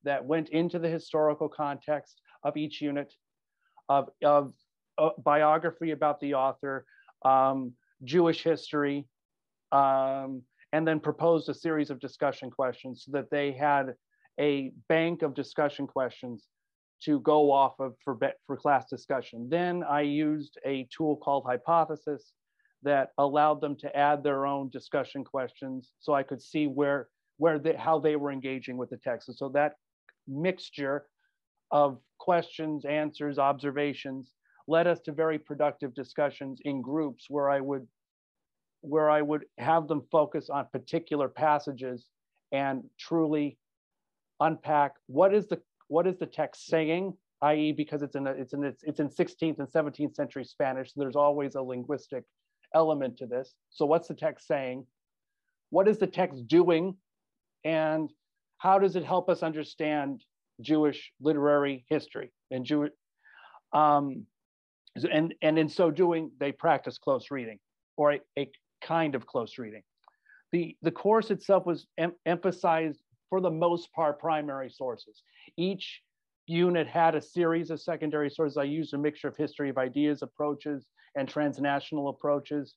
that went into the historical context of each unit, of, of uh, biography about the author, um, Jewish history, Um, and then proposed a series of discussion questions so that they had a bank of discussion questions to go off of for, for class discussion. Then I used a tool called Hypothesis that allowed them to add their own discussion questions so I could see where, where they, how they were engaging with the text. And so that mixture of questions, answers, observations led us to very productive discussions in groups where I would where I would have them focus on particular passages and truly unpack what is the what is the text saying, that is, because it's in a, it's in it's, it's in sixteenth and seventeenth century Spanish, so there's always a linguistic element to this. So what's the text saying? What is the text doing? And how does it help us understand Jewish literary history and Jewish? Um, and and in so doing, they practice close reading, or a, a kind of close reading. The, the course itself was em emphasized for the most part primary sources. Each unit had a series of secondary sources. I used a mixture of history of ideas approaches and transnational approaches,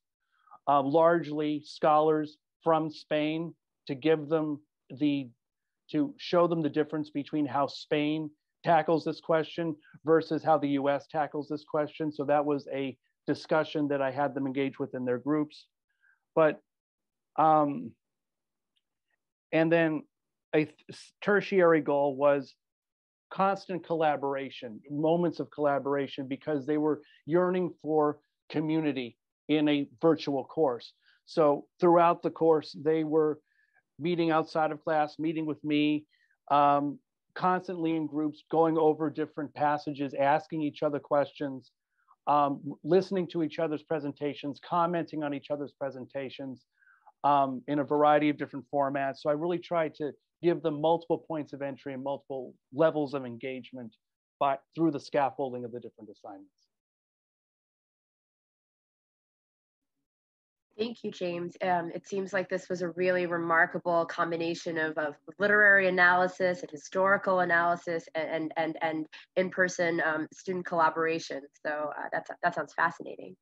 uh, largely scholars from Spain to give them the, to show them the difference between how Spain tackles this question versus how the U S tackles this question. So that was a discussion that I had them engage with in their groups. But, um, and then a tertiary goal was constant collaboration, moments of collaboration, because they were yearning for community in a virtual course. So throughout the course, they were meeting outside of class, meeting with me, um, constantly in groups, going over different passages, asking each other questions, um, listening to each other's presentations, commenting on each other's presentations um, in a variety of different formats. So I really tried to give them multiple points of entry and multiple levels of engagement by, through the scaffolding of the different assignments. Thank you, James. Um, it seems like this was a really remarkable combination of, of literary analysis and historical analysis and, and, and in-person um, student collaboration. So uh, that's, that sounds fascinating.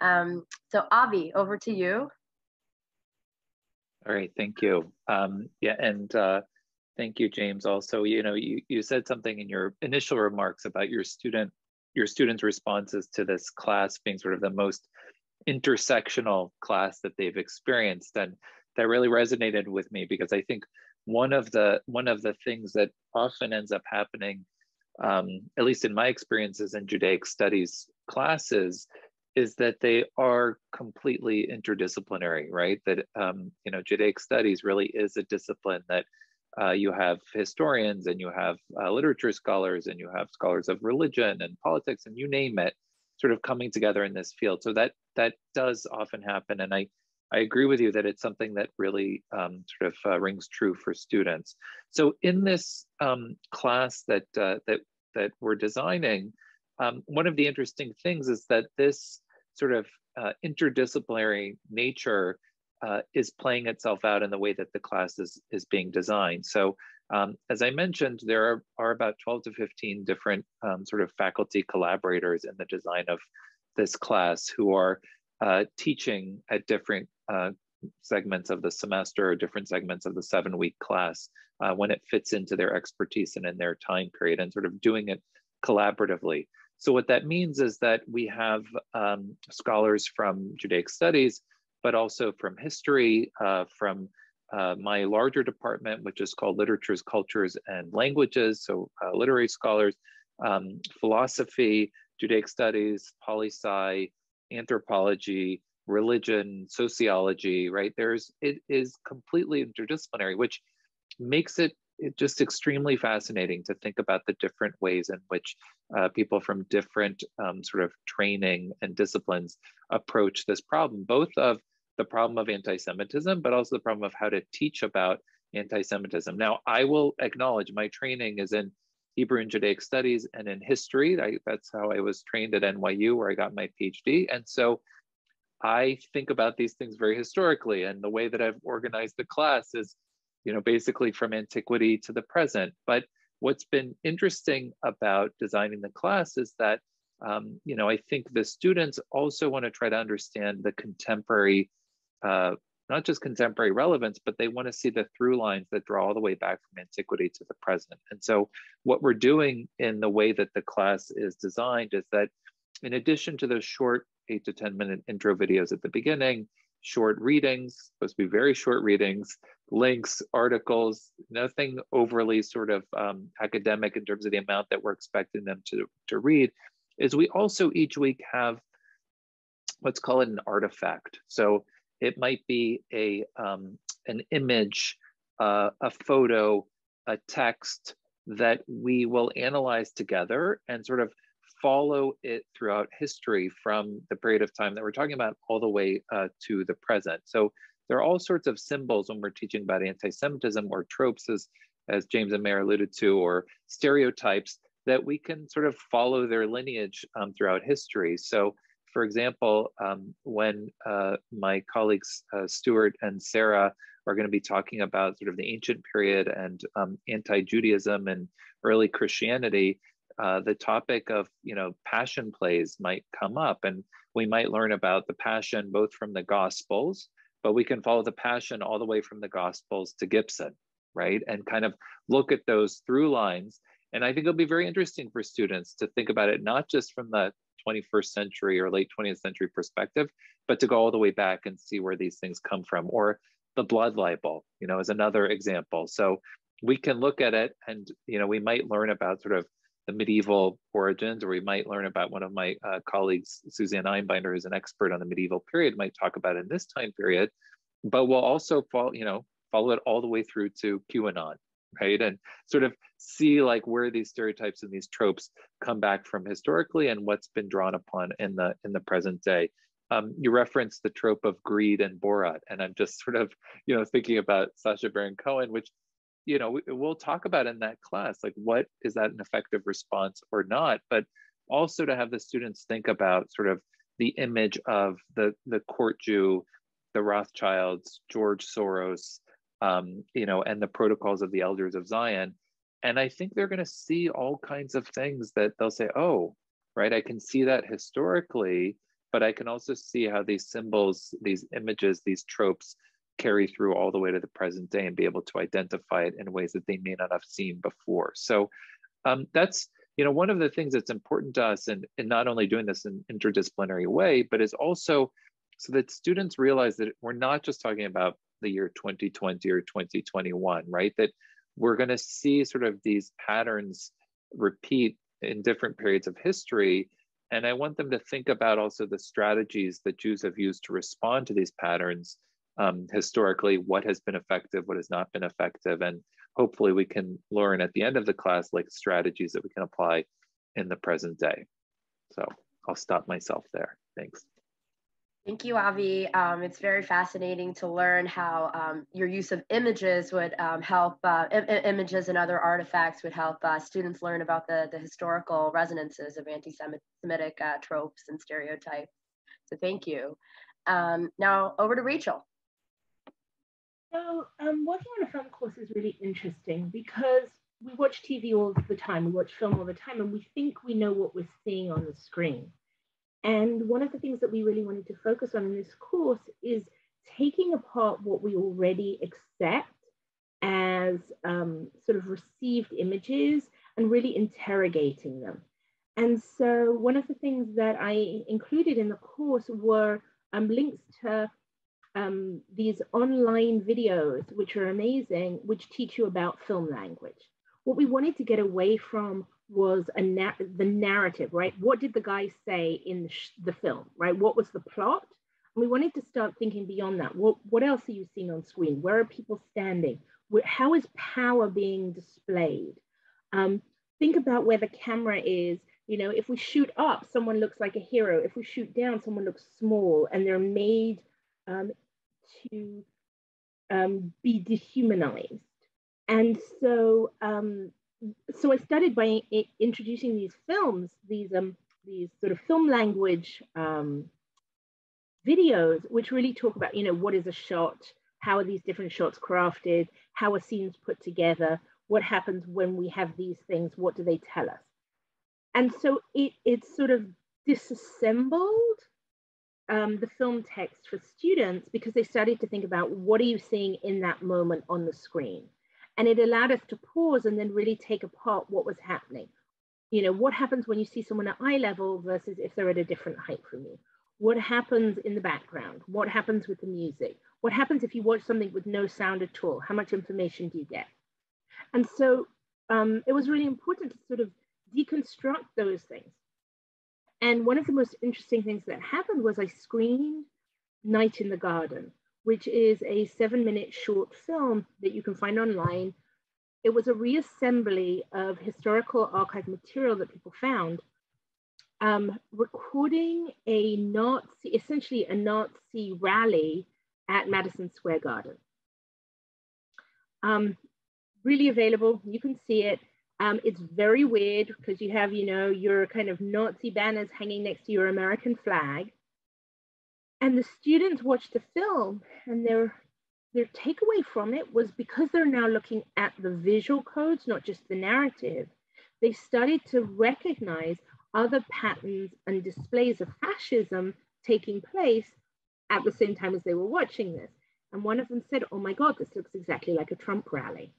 Um, so Avi, over to you. All right, thank you. Um, yeah, and uh, thank you, James. Also, you know, you, you said something in your initial remarks about your student, your students' responses to this class being sort of the most intersectional class that they've experienced, and that really resonated with me, because I think one of the one of the things that often ends up happening, um, at least in my experiences in Judaic studies classes, is that they are completely interdisciplinary, right? That um, you know, Judaic studies really is a discipline that uh, you have historians and you have uh, literature scholars and you have scholars of religion and politics and you name it, sort of coming together in this field. So that that does often happen, and I I agree with you that it's something that really um, sort of uh, rings true for students. So in this um, class that uh, that that we're designing, um, one of the interesting things is that this sort of uh, interdisciplinary nature uh, is playing itself out in the way that the class is is being designed. So um, as I mentioned, there are, are about twelve to fifteen different um, sort of faculty collaborators in the design of this class who are uh, teaching at different uh, segments of the semester or different segments of the seven week class uh, when it fits into their expertise and in their time period, and sort of doing it collaboratively. So what that means is that we have um, scholars from Judaic studies, but also from history, uh, from uh, my larger department, which is called Literatures, Cultures, and Languages, so uh, literary scholars, um, philosophy, Judaic studies, poli-sci, anthropology, religion, sociology, right? There's, it is completely interdisciplinary, which makes it, it just extremely fascinating to think about the different ways in which uh, people from different um, sort of training and disciplines approach this problem, both of the problem of anti-Semitism, but also the problem of how to teach about anti-Semitism. Now, I will acknowledge my training is in Hebrew and Judaic studies and in history. I, that's how I was trained at N Y U, where I got my PhD. And so I think about these things very historically, and the way that I've organized the class is, you know, basically from antiquity to the present. But what's been interesting about designing the class is that, um, you know, I think the students also want to try to understand the contemporary, uh, not just contemporary relevance, but they want to see the through lines that draw all the way back from antiquity to the present. And so what we're doing in the way that the class is designed is that, in addition to those short eight to ten minute intro videos at the beginning, short readings, supposed to be very short readings, links, articles, nothing overly sort of um, academic in terms of the amount that we're expecting them to, to read, is we also each week have, let's call it an artifact. So it might be a um, an image, uh, a photo, a text that we will analyze together and sort of follow it throughout history from the period of time that we're talking about all the way uh, to the present. So there are all sorts of symbols when we're teaching about anti-Semitism, or tropes, as, as James and Meir alluded to, or stereotypes, that we can sort of follow their lineage um, throughout history. So, for example, um, when uh, my colleagues, uh, Stuart and Sarah, are going to be talking about sort of the ancient period and um, anti-Judaism and early Christianity, uh, the topic of, you know, passion plays might come up, and we might learn about the passion both from the Gospels, but we can follow the passion all the way from the Gospels to Gibson, right? And kind of look at those through lines. And I think it'll be very interesting for students to think about it, not just from the twenty-first century or late twentieth century perspective, but to go all the way back and see where these things come from. Or the blood libel, you know, is another example. So we can look at it and, you know, we might learn about sort of the medieval origins, or we might learn about one of my uh, colleagues, Suzanne Einbinder, who's an expert on the medieval period, might talk about in this time period, but we'll also follow, you know, follow it all the way through to QAnon, right? And sort of see like where these stereotypes and these tropes come back from historically and what's been drawn upon in the, in the present day. Um, you referenced the trope of greed and Borat, and I'm just sort of, you know, thinking about Sacha Baron Cohen, which, you know, we'll talk about in that class, like, what is that an effective response or not? But also to have the students think about sort of the image of the, the court Jew, the Rothschilds, George Soros, um, you know, and the protocols of the elders of Zion. And I think they're going to see all kinds of things that they'll say, oh, right, I can see that historically, but I can also see how these symbols, these images, these tropes carry through all the way to the present day and be able to identify it in ways that they may not have seen before. So um, that's, you know, one of the things that's important to us, and in, in not only doing this in an interdisciplinary way, but is also so that students realize that we're not just talking about the year twenty twenty or twenty twenty-one, right? That we're going to see sort of these patterns repeat in different periods of history. And I want them to think about also the strategies that Jews have used to respond to these patterns um, historically, what has been effective, what has not been effective. And hopefully we can learn at the end of the class, like strategies that we can apply in the present day. So I'll stop myself there. Thanks. Thank you, Avi. Um, it's very fascinating to learn how um, your use of images would um, help, uh, im images and other artifacts would help uh, students learn about the, the historical resonances of anti-Semitic uh, tropes and stereotypes. So thank you. Um, now over to Rachel. So um, working on a film course is really interesting because we watch T V all the time, we watch film all the time, and we think we know what we're seeing on the screen. And one of the things that we really wanted to focus on in this course is taking apart what we already accept as um, sort of received images and really interrogating them. And so one of the things that I included in the course were um, links to um, these online videos, which are amazing, which teach you about film language. What we wanted to get away from was a na the narrative, right? What did the guy say in the, sh the film, right? What was the plot? And we wanted to start thinking beyond that. What, what else are you seeing on screen? Where are people standing? Where, how is power being displayed? Um, think about where the camera is. You know, if we shoot up, someone looks like a hero. If we shoot down, someone looks small, and they're made um, to um, be dehumanized. And so, um, So I started by introducing these films, these um, these sort of film language um, videos, which really talk about, you know, what is a shot, how are these different shots crafted, how are scenes put together, what happens when we have these things, what do they tell us? And so it it's sort of disassembled um, the film text for students because they started to think about what are you seeing in that moment on the screen. And it allowed us to pause and then really take apart what was happening. You know, what happens when you see someone at eye level versus if they're at a different height from you? What happens in the background? What happens with the music? What happens if you watch something with no sound at all? How much information do you get? And so um, it was really important to sort of deconstruct those things. And one of the most interesting things that happened was I screened Night in the Garden, which is a seven minute short film that you can find online. It was a reassembly of historical archive material that people found, um, recording a Nazi, essentially a Nazi rally at Madison Square Garden. Um, really available, you can see it. Um, it's very weird because you have, you know, your kind of Nazi banners hanging next to your American flag. And the students watched the film, and their, their takeaway from it was because they're now looking at the visual codes, not just the narrative, they started to recognize other patterns and displays of fascism taking place at the same time as they were watching this. And one of them said, oh my God, this looks exactly like a Trump rally.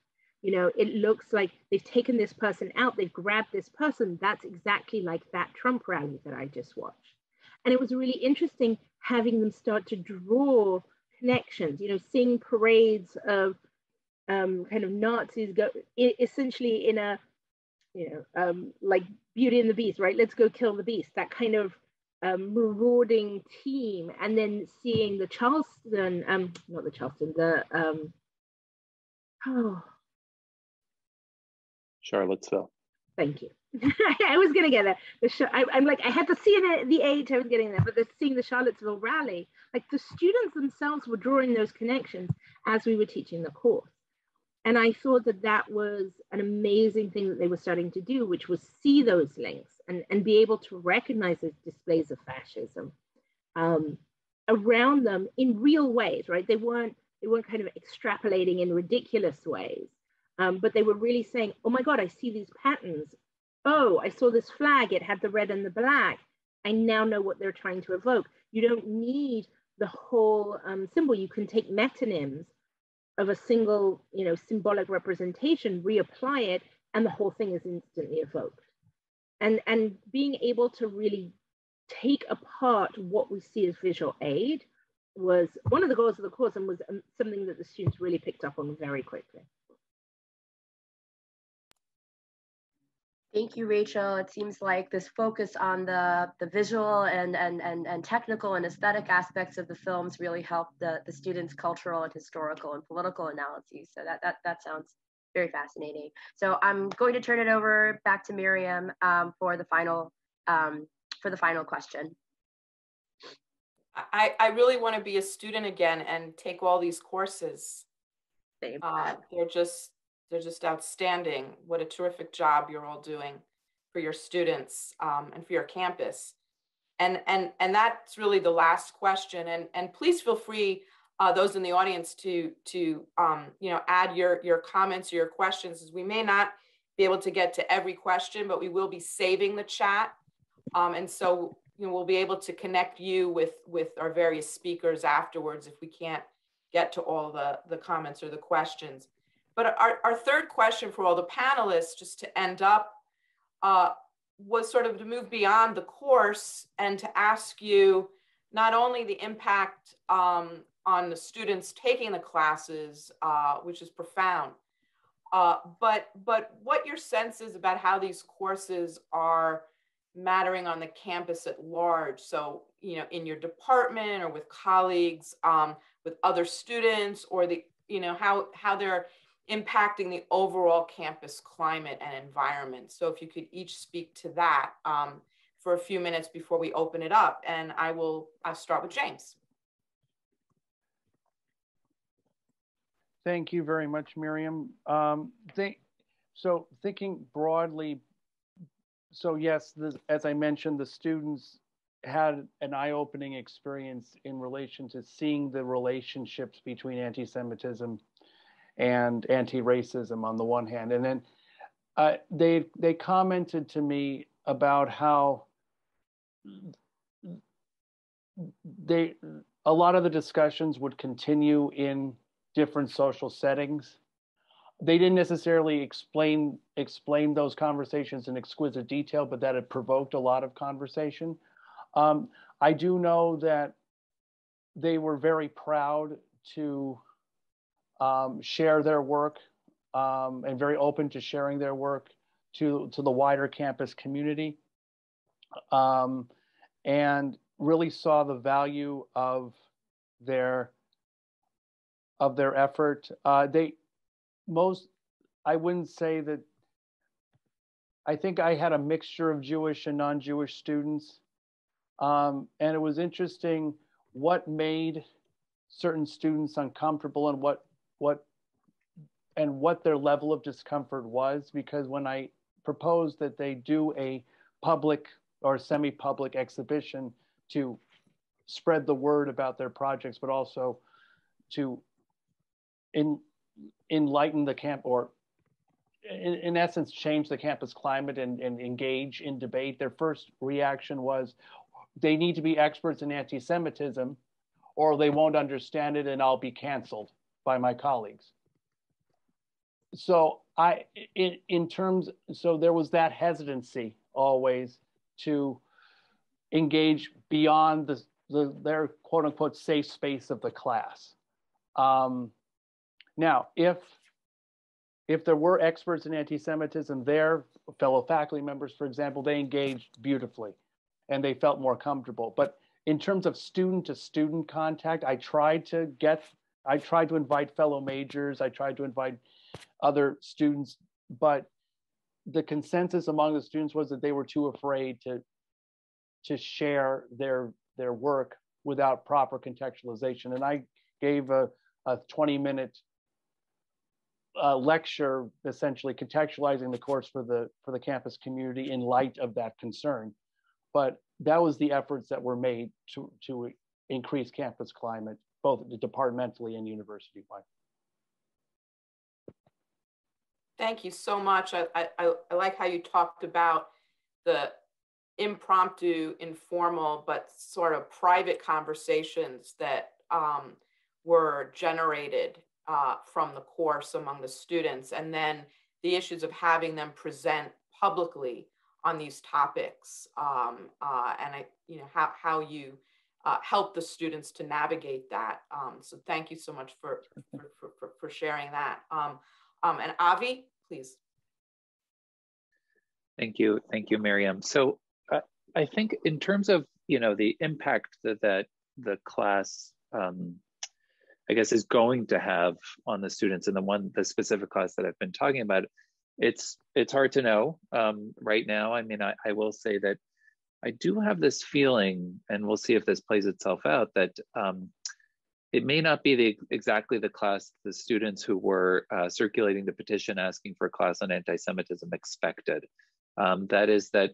You know, it looks like they've taken this person out, they've grabbed this person. That's exactly like that Trump rally that I just watched. And it was really interesting having them start to draw connections, you know, seeing parades of um, kind of Nazis go essentially in a, you know, um, like Beauty and the Beast, right? Let's go kill the beast, that kind of um, marauding team. And then seeing the Charleston, um, not the Charleston, the, um, oh. Charlottesville. Thank you. I was gonna get there. The sh I, I'm like, I had to see the, the age I was getting there, but the, seeing the Charlottesville rally, like the students themselves were drawing those connections as we were teaching the course. And I thought that that was an amazing thing that they were starting to do, which was see those links and, and be able to recognize those displays of fascism um, around them in real ways, right? They weren't, they weren't kind of extrapolating in ridiculous ways, um, but they were really saying, oh my God, I see these patterns. Oh, I saw this flag, it had the red and the black. I now know what they're trying to evoke. You don't need the whole um, symbol. You can take metonyms of a single, you know, symbolic representation, reapply it, and the whole thing is instantly evoked. And, and being able to really take apart what we see as visual aid was one of the goals of the course and was something that the students really picked up on very quickly. Thank you, Rachel. It seems like this focus on the, the visual and, and, and, and technical and aesthetic aspects of the films really helped the, the students' cultural and historical and political analyses. So that, that, that sounds very fascinating. So I'm going to turn it over back to Miriam um, for the final, um, for the final question. I, I really want to be a student again and take all these courses. Uh, they're just, They're just outstanding. What a terrific job you're all doing for your students um, and for your campus. And, and, and that's really the last question. And, and please feel free, uh, those in the audience, to, to um, you know, add your, your comments or your questions, as we may not be able to get to every question, but we will be saving the chat. Um, and so you know, we'll be able to connect you with, with our various speakers afterwards if we can't get to all the, the comments or the questions. But our, our third question for all the panelists, just to end up, uh, was sort of to move beyond the course and to ask you not only the impact um, on the students taking the classes, uh, which is profound, uh, but, but what your sense is about how these courses are mattering on the campus at large. So, you know, in your department or with colleagues, um, with other students, or the, you know, how, how they're impacting the overall campus climate and environment. So if you could each speak to that um, for a few minutes before we open it up. And I will I'll start with James. Thank you very much, Miriam. Um, th so thinking broadly, so yes, this, as I mentioned, the students had an eye-opening experience in relation to seeing the relationships between anti-Semitism and anti-racism on the one hand. And then uh, they, they commented to me about how they, a lot of the discussions would continue in different social settings. They didn't necessarily explain, explain those conversations in exquisite detail, but that it provoked a lot of conversation. Um, I do know that they were very proud to Um, share their work um, and very open to sharing their work to, to the wider campus community, um, and really saw the value of their of their effort. Uh, they most, I wouldn't say that, I think I had a mixture of Jewish and non-Jewish students, um, and it was interesting what made certain students uncomfortable and what what and what their level of discomfort was, because when I proposed that they do a public or semi-public exhibition to spread the word about their projects, but also to in, enlighten the camp, or in, in essence, change the campus climate and, and engage in debate, their first reaction was, they need to be experts in anti-Semitism or they won't understand it and I'll be canceled by my colleagues. So I, in, in terms, so there was that hesitancy always to engage beyond the, the their quote unquote safe space of the class. Um, now, if if there were experts in anti-Semitism there, fellow faculty members, for example, they engaged beautifully and they felt more comfortable. But in terms of student to student contact, I tried to get, I tried to invite fellow majors, I tried to invite other students, but the consensus among the students was that they were too afraid to, to share their, their work without proper contextualization. And I gave a twenty minute uh, lecture, essentially contextualizing the course for the, for the campus community in light of that concern. But that was the efforts that were made to, to increase campus climate, both departmentally and university-wide. Thank you so much. I, I, I like how you talked about the impromptu, informal, but sort of private conversations that um, were generated uh, from the course among the students, and then the issues of having them present publicly on these topics, um, uh, and I, you know, how, how you uh, help the students to navigate that. Um, so thank you so much for, for, for, for sharing that. Um, um, and Avi, please. Thank you. Thank you, Miriam. So uh, I think in terms of, you know, the impact that, that the class, um, I guess, is going to have on the students, and the one, the specific class that I've been talking about, it's it's hard to know um, right now. I mean, I, I will say that I do have this feeling, and we'll see if this plays itself out, that um, it may not be the, exactly the class the students who were uh, circulating the petition asking for a class on anti-Semitism expected. Um, that is that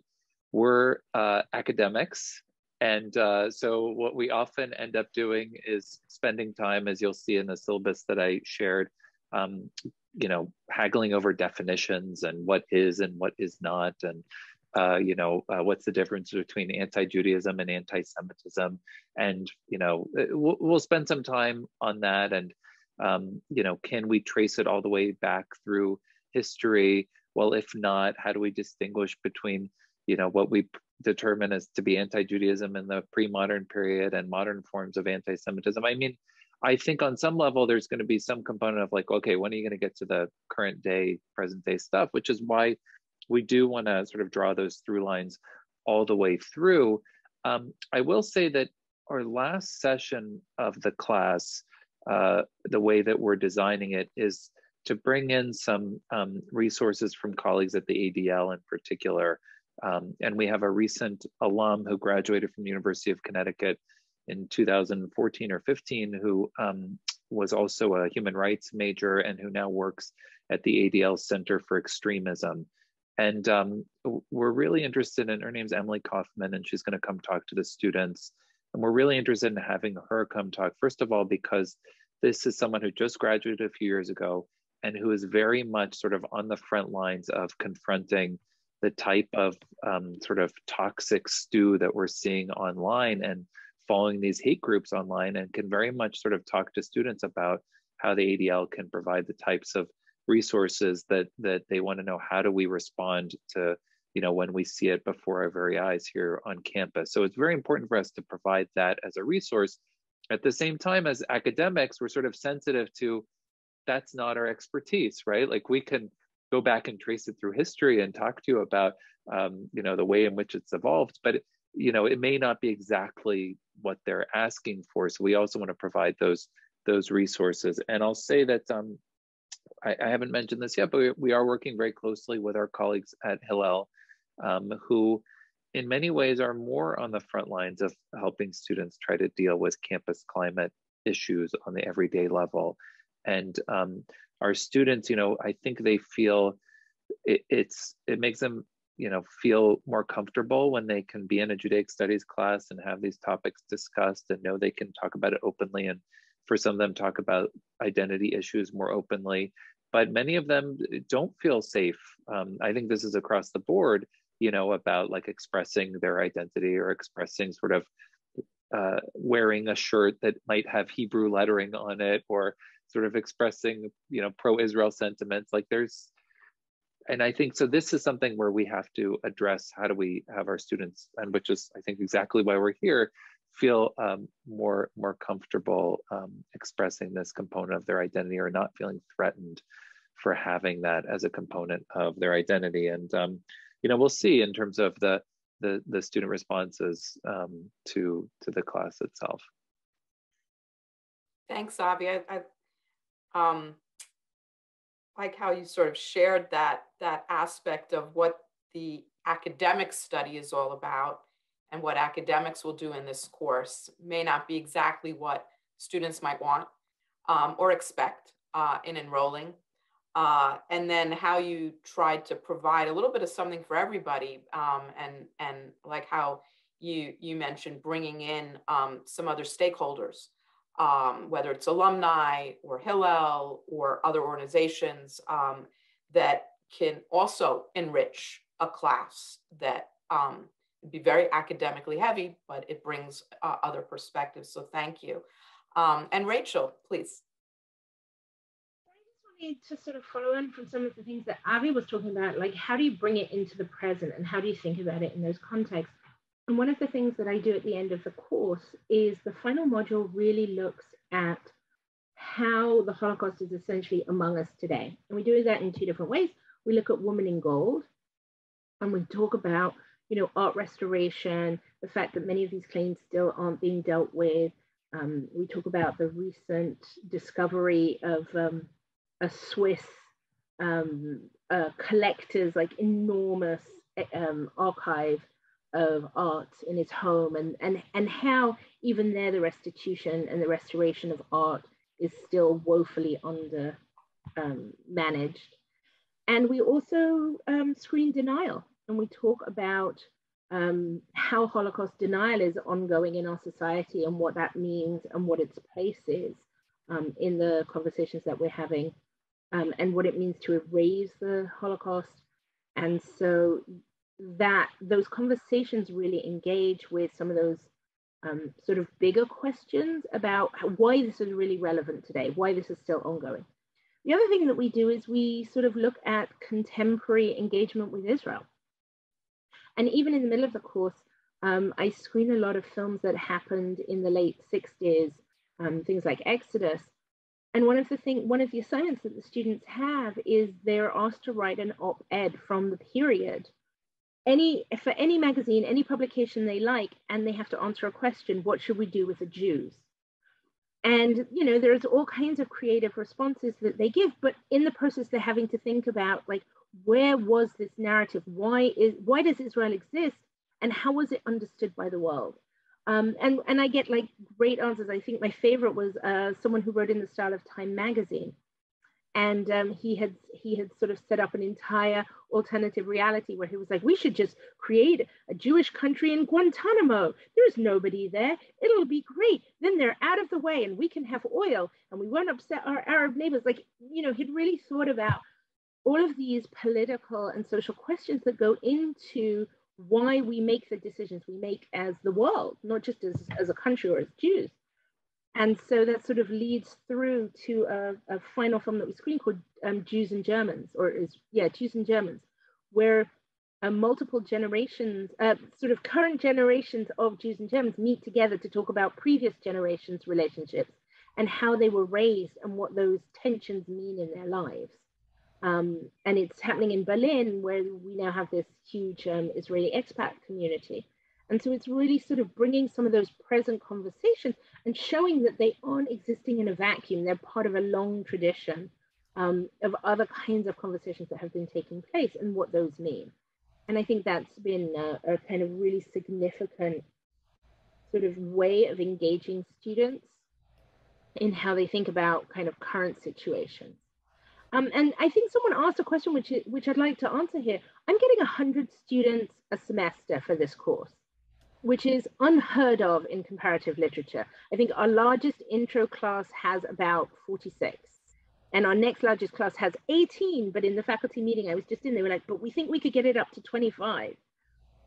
we're uh, academics, and uh, so what we often end up doing is spending time, as you'll see in the syllabus that I shared, um, you know, haggling over definitions and what is and what is not, and uh, you know, uh, what's the difference between anti-Judaism and anti-Semitism, and you know, we'll, we'll spend some time on that, and um, you know, can we trace it all the way back through history? Well, if not, how do we distinguish between, you know, what we determine as to be anti-Judaism in the pre-modern period and modern forms of anti-Semitism? I mean, I think on some level, there's going to be some component of like, okay, when are you going to get to the current day, present day stuff, which is why we do want to sort of draw those through lines all the way through. Um, I will say that our last session of the class, uh, the way that we're designing it is to bring in some um, resources from colleagues at the A D L in particular. Um, and we have a recent alum who graduated from the University of Connecticut in two thousand fourteen or fifteen, who um, was also a human rights major and who now works at the A D L Center for Extremism. And um, we're really interested in, her name's Emily Kaufman, and she's going to come talk to the students. And we're really interested in having her come talk, first of all, because this is someone who just graduated a few years ago and who is very much sort of on the front lines of confronting the type of um, sort of toxic stew that we're seeing online and following these hate groups online, and can very much sort of talk to students about how the A D L can provide the types of resources that that they want to know. How do we respond to, you know, when we see it before our very eyes here on campus? So it's very important for us to provide that as a resource. At the same time, as academics, we're sort of sensitive to, that's not our expertise, right? Like, we can go back and trace it through history and talk to you about, um, you know, the way in which it's evolved, but it, you know, it may not be exactly what they're asking for. So we also want to provide those those resources. And I'll say that um, I, I haven't mentioned this yet, but we, we are working very closely with our colleagues at Hillel, um, who in many ways are more on the front lines of helping students try to deal with campus climate issues on the everyday level. And um, our students, you know, I think they feel it, it's it makes them, you know, feel more comfortable when they can be in a Judaic studies class and have these topics discussed and know they can talk about it openly, and for some of them talk about identity issues more openly. But many of them don't feel safe. Um, I think this is across the board, you know, about like expressing their identity or expressing sort of uh, wearing a shirt that might have Hebrew lettering on it, or sort of expressing, you know, pro-Israel sentiments. Like there's, and I think, so this is something where we have to address, how do we have our students, and which is, I think, exactly why we're here, feel um, more, more comfortable um, expressing this component of their identity or not feeling threatened for having that as a component of their identity. And, um, you know, we'll see in terms of the, the, the student responses um, to, to the class itself. Thanks, Avi. I, I um, like how you sort of shared that, that aspect of what the academic study is all about, and what academics will do in this course may not be exactly what students might want um, or expect uh, in enrolling. Uh, and then how you tried to provide a little bit of something for everybody, um, and, and like how you, you mentioned bringing in um, some other stakeholders, um, whether it's alumni or Hillel or other organizations um, that can also enrich a class that um, be very academically heavy, but it brings uh, other perspectives. So thank you. Um, and Rachel, please. To sort of follow on from some of the things that Avi was talking about, like how do you bring it into the present and how do you think about it in those contexts? And one of the things that I do at the end of the course is the final module really looks at how the Holocaust is essentially among us today. And we do that in two different ways. We look at Woman in Gold, and we talk about, you know, art restoration, the fact that many of these claims still aren't being dealt with. Um, we talk about the recent discovery of um, a Swiss um, uh, collector's like enormous um, archive of art in his home, and, and, and how even there the restitution and the restoration of art is still woefully under um, managed. And we also um, screen denial, and we talk about um, how Holocaust denial is ongoing in our society and what that means and what its place is um, in the conversations that we're having. Um, and what it means to erase the Holocaust. And so that those conversations really engage with some of those um, sort of bigger questions about why this is really relevant today, why this is still ongoing. The other thing that we do is we sort of look at contemporary engagement with Israel. And even in the middle of the course, um, I screen a lot of films that happened in the late sixties, um, things like Exodus. And one of the thing, one of the assignments that the students have is they're asked to write an op-ed from the period, any for any magazine, any publication they like, and they have to answer a question: what should we do with the Jews? And you know, there's all kinds of creative responses that they give, but in the process, they're having to think about like, where was this narrative? Why is why does Israel exist? And how was it understood by the world? Um, and, and I get like great answers. I think my favorite was uh, someone who wrote in the style of Time magazine. And um, he had he had sort of set up an entire alternative reality where he was like, we should just create a Jewish country in Guantanamo. There's nobody there. It'll be great. Then they're out of the way and we can have oil and we won't upset our Arab neighbors. Like, you know, he'd really thought about all of these political and social questions that go into why we make the decisions we make as the world, not just as, as a country or as Jews. And so that sort of leads through to a, a final film that we screened called um, Jews and Germans, or is, yeah, Jews and Germans, where uh, multiple generations, uh, sort of current generations of Jews and Germans meet together to talk about previous generations' relationships and how they were raised and what those tensions mean in their lives. Um, and it's happening in Berlin, where we now have this huge um, Israeli expat community. And so it's really sort of bringing some of those present conversations and showing that they aren't existing in a vacuum. They're part of a long tradition um, of other kinds of conversations that have been taking place and what those mean. And I think that's been a, a kind of really significant sort of way of engaging students in how they think about kind of current situations. Um, and I think someone asked a question which, which I'd like to answer here. I'm getting one hundred students a semester for this course, which is unheard of in comparative literature. I think our largest intro class has about forty-six, and our next largest class has eighteen, but in the faculty meeting I was just in, they were like, but we think we could get it up to twenty-five.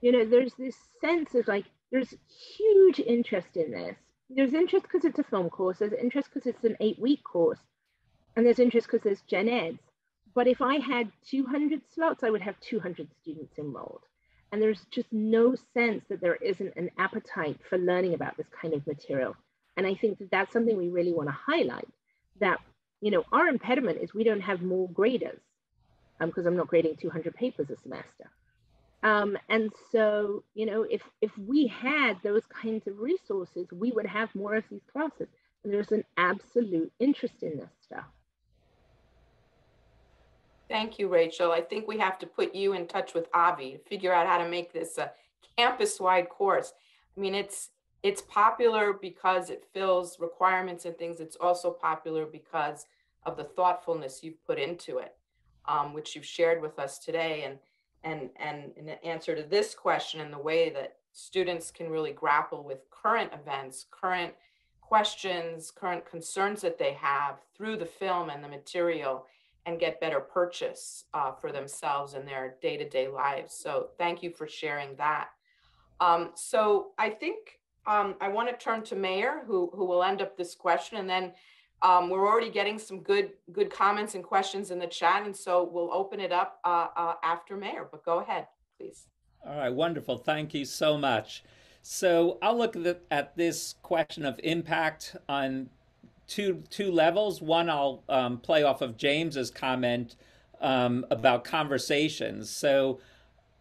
You know, there's this sense of like, there's huge interest in this. There's interest because it's a film course, there's interest because it's an eight-week course, and there's interest because there's gen eds. But if I had two hundred slots, I would have two hundred students enrolled. And there's just no sense that there isn't an appetite for learning about this kind of material. And I think that that's something we really want to highlight, that you know, our impediment is we don't have more graders because um, I'm not grading two hundred papers a semester. Um, and so, you know, if, if we had those kinds of resources, we would have more of these classes. And there's an absolute interest in this stuff. Thank you, Rachel. I think we have to put you in touch with Avi to figure out how to make this a campus-wide course. I mean, it's it's popular because it fills requirements and things. It's also popular because of the thoughtfulness you've put into it, um, which you've shared with us today. And, and, and in the answer to this question and the way that students can really grapple with current events, current questions, current concerns that they have through the film and the material, and get better purchase uh, for themselves in their day-to-day lives. So thank you for sharing that. Um, so I think um, I want to turn to Meir, who, who will end up this question, and then um, we're already getting some good, good comments and questions in the chat, and so we'll open it up uh, uh, after Meir, but go ahead, please. All right, wonderful, thank you so much. So I'll look at, the, at this question of impact on two, two levels. One, I'll um, play off of James's comment um, about conversations. So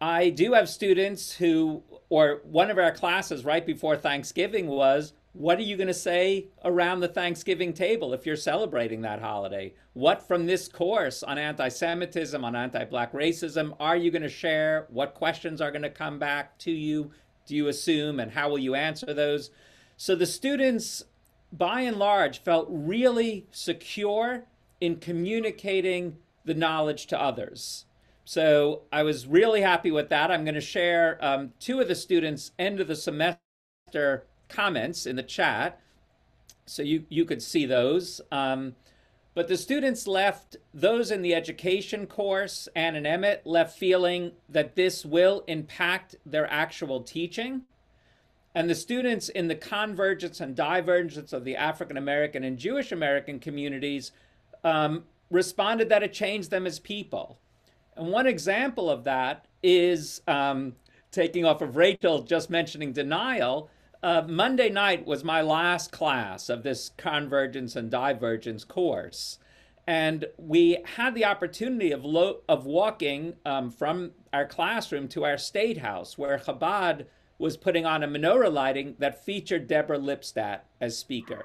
I do have students who, or one of our classes right before Thanksgiving was, what are you going to say around the Thanksgiving table if you're celebrating that holiday? What from this course on anti-Semitism, on anti-Black racism, are you going to share? What questions are going to come back to you, do you assume, and how will you answer those? So the students, by and large, felt really secure in communicating the knowledge to others. So I was really happy with that. I'm going to share um, two of the students' end of the semester comments in the chat, so you, you could see those. Um, but the students left, those in the education course, Anne and Emmett, left feeling that this will impact their actual teaching. And the students in the convergence and divergence of the African-American and Jewish-American communities um, responded that it changed them as people. And one example of that is, um, taking off of Rachel just mentioning denial, uh, Monday night was my last class of this convergence and divergence course. And we had the opportunity of, lo of walking um, from our classroom to our state house, where Chabad was putting on a menorah lighting that featured Deborah Lipstadt as speaker.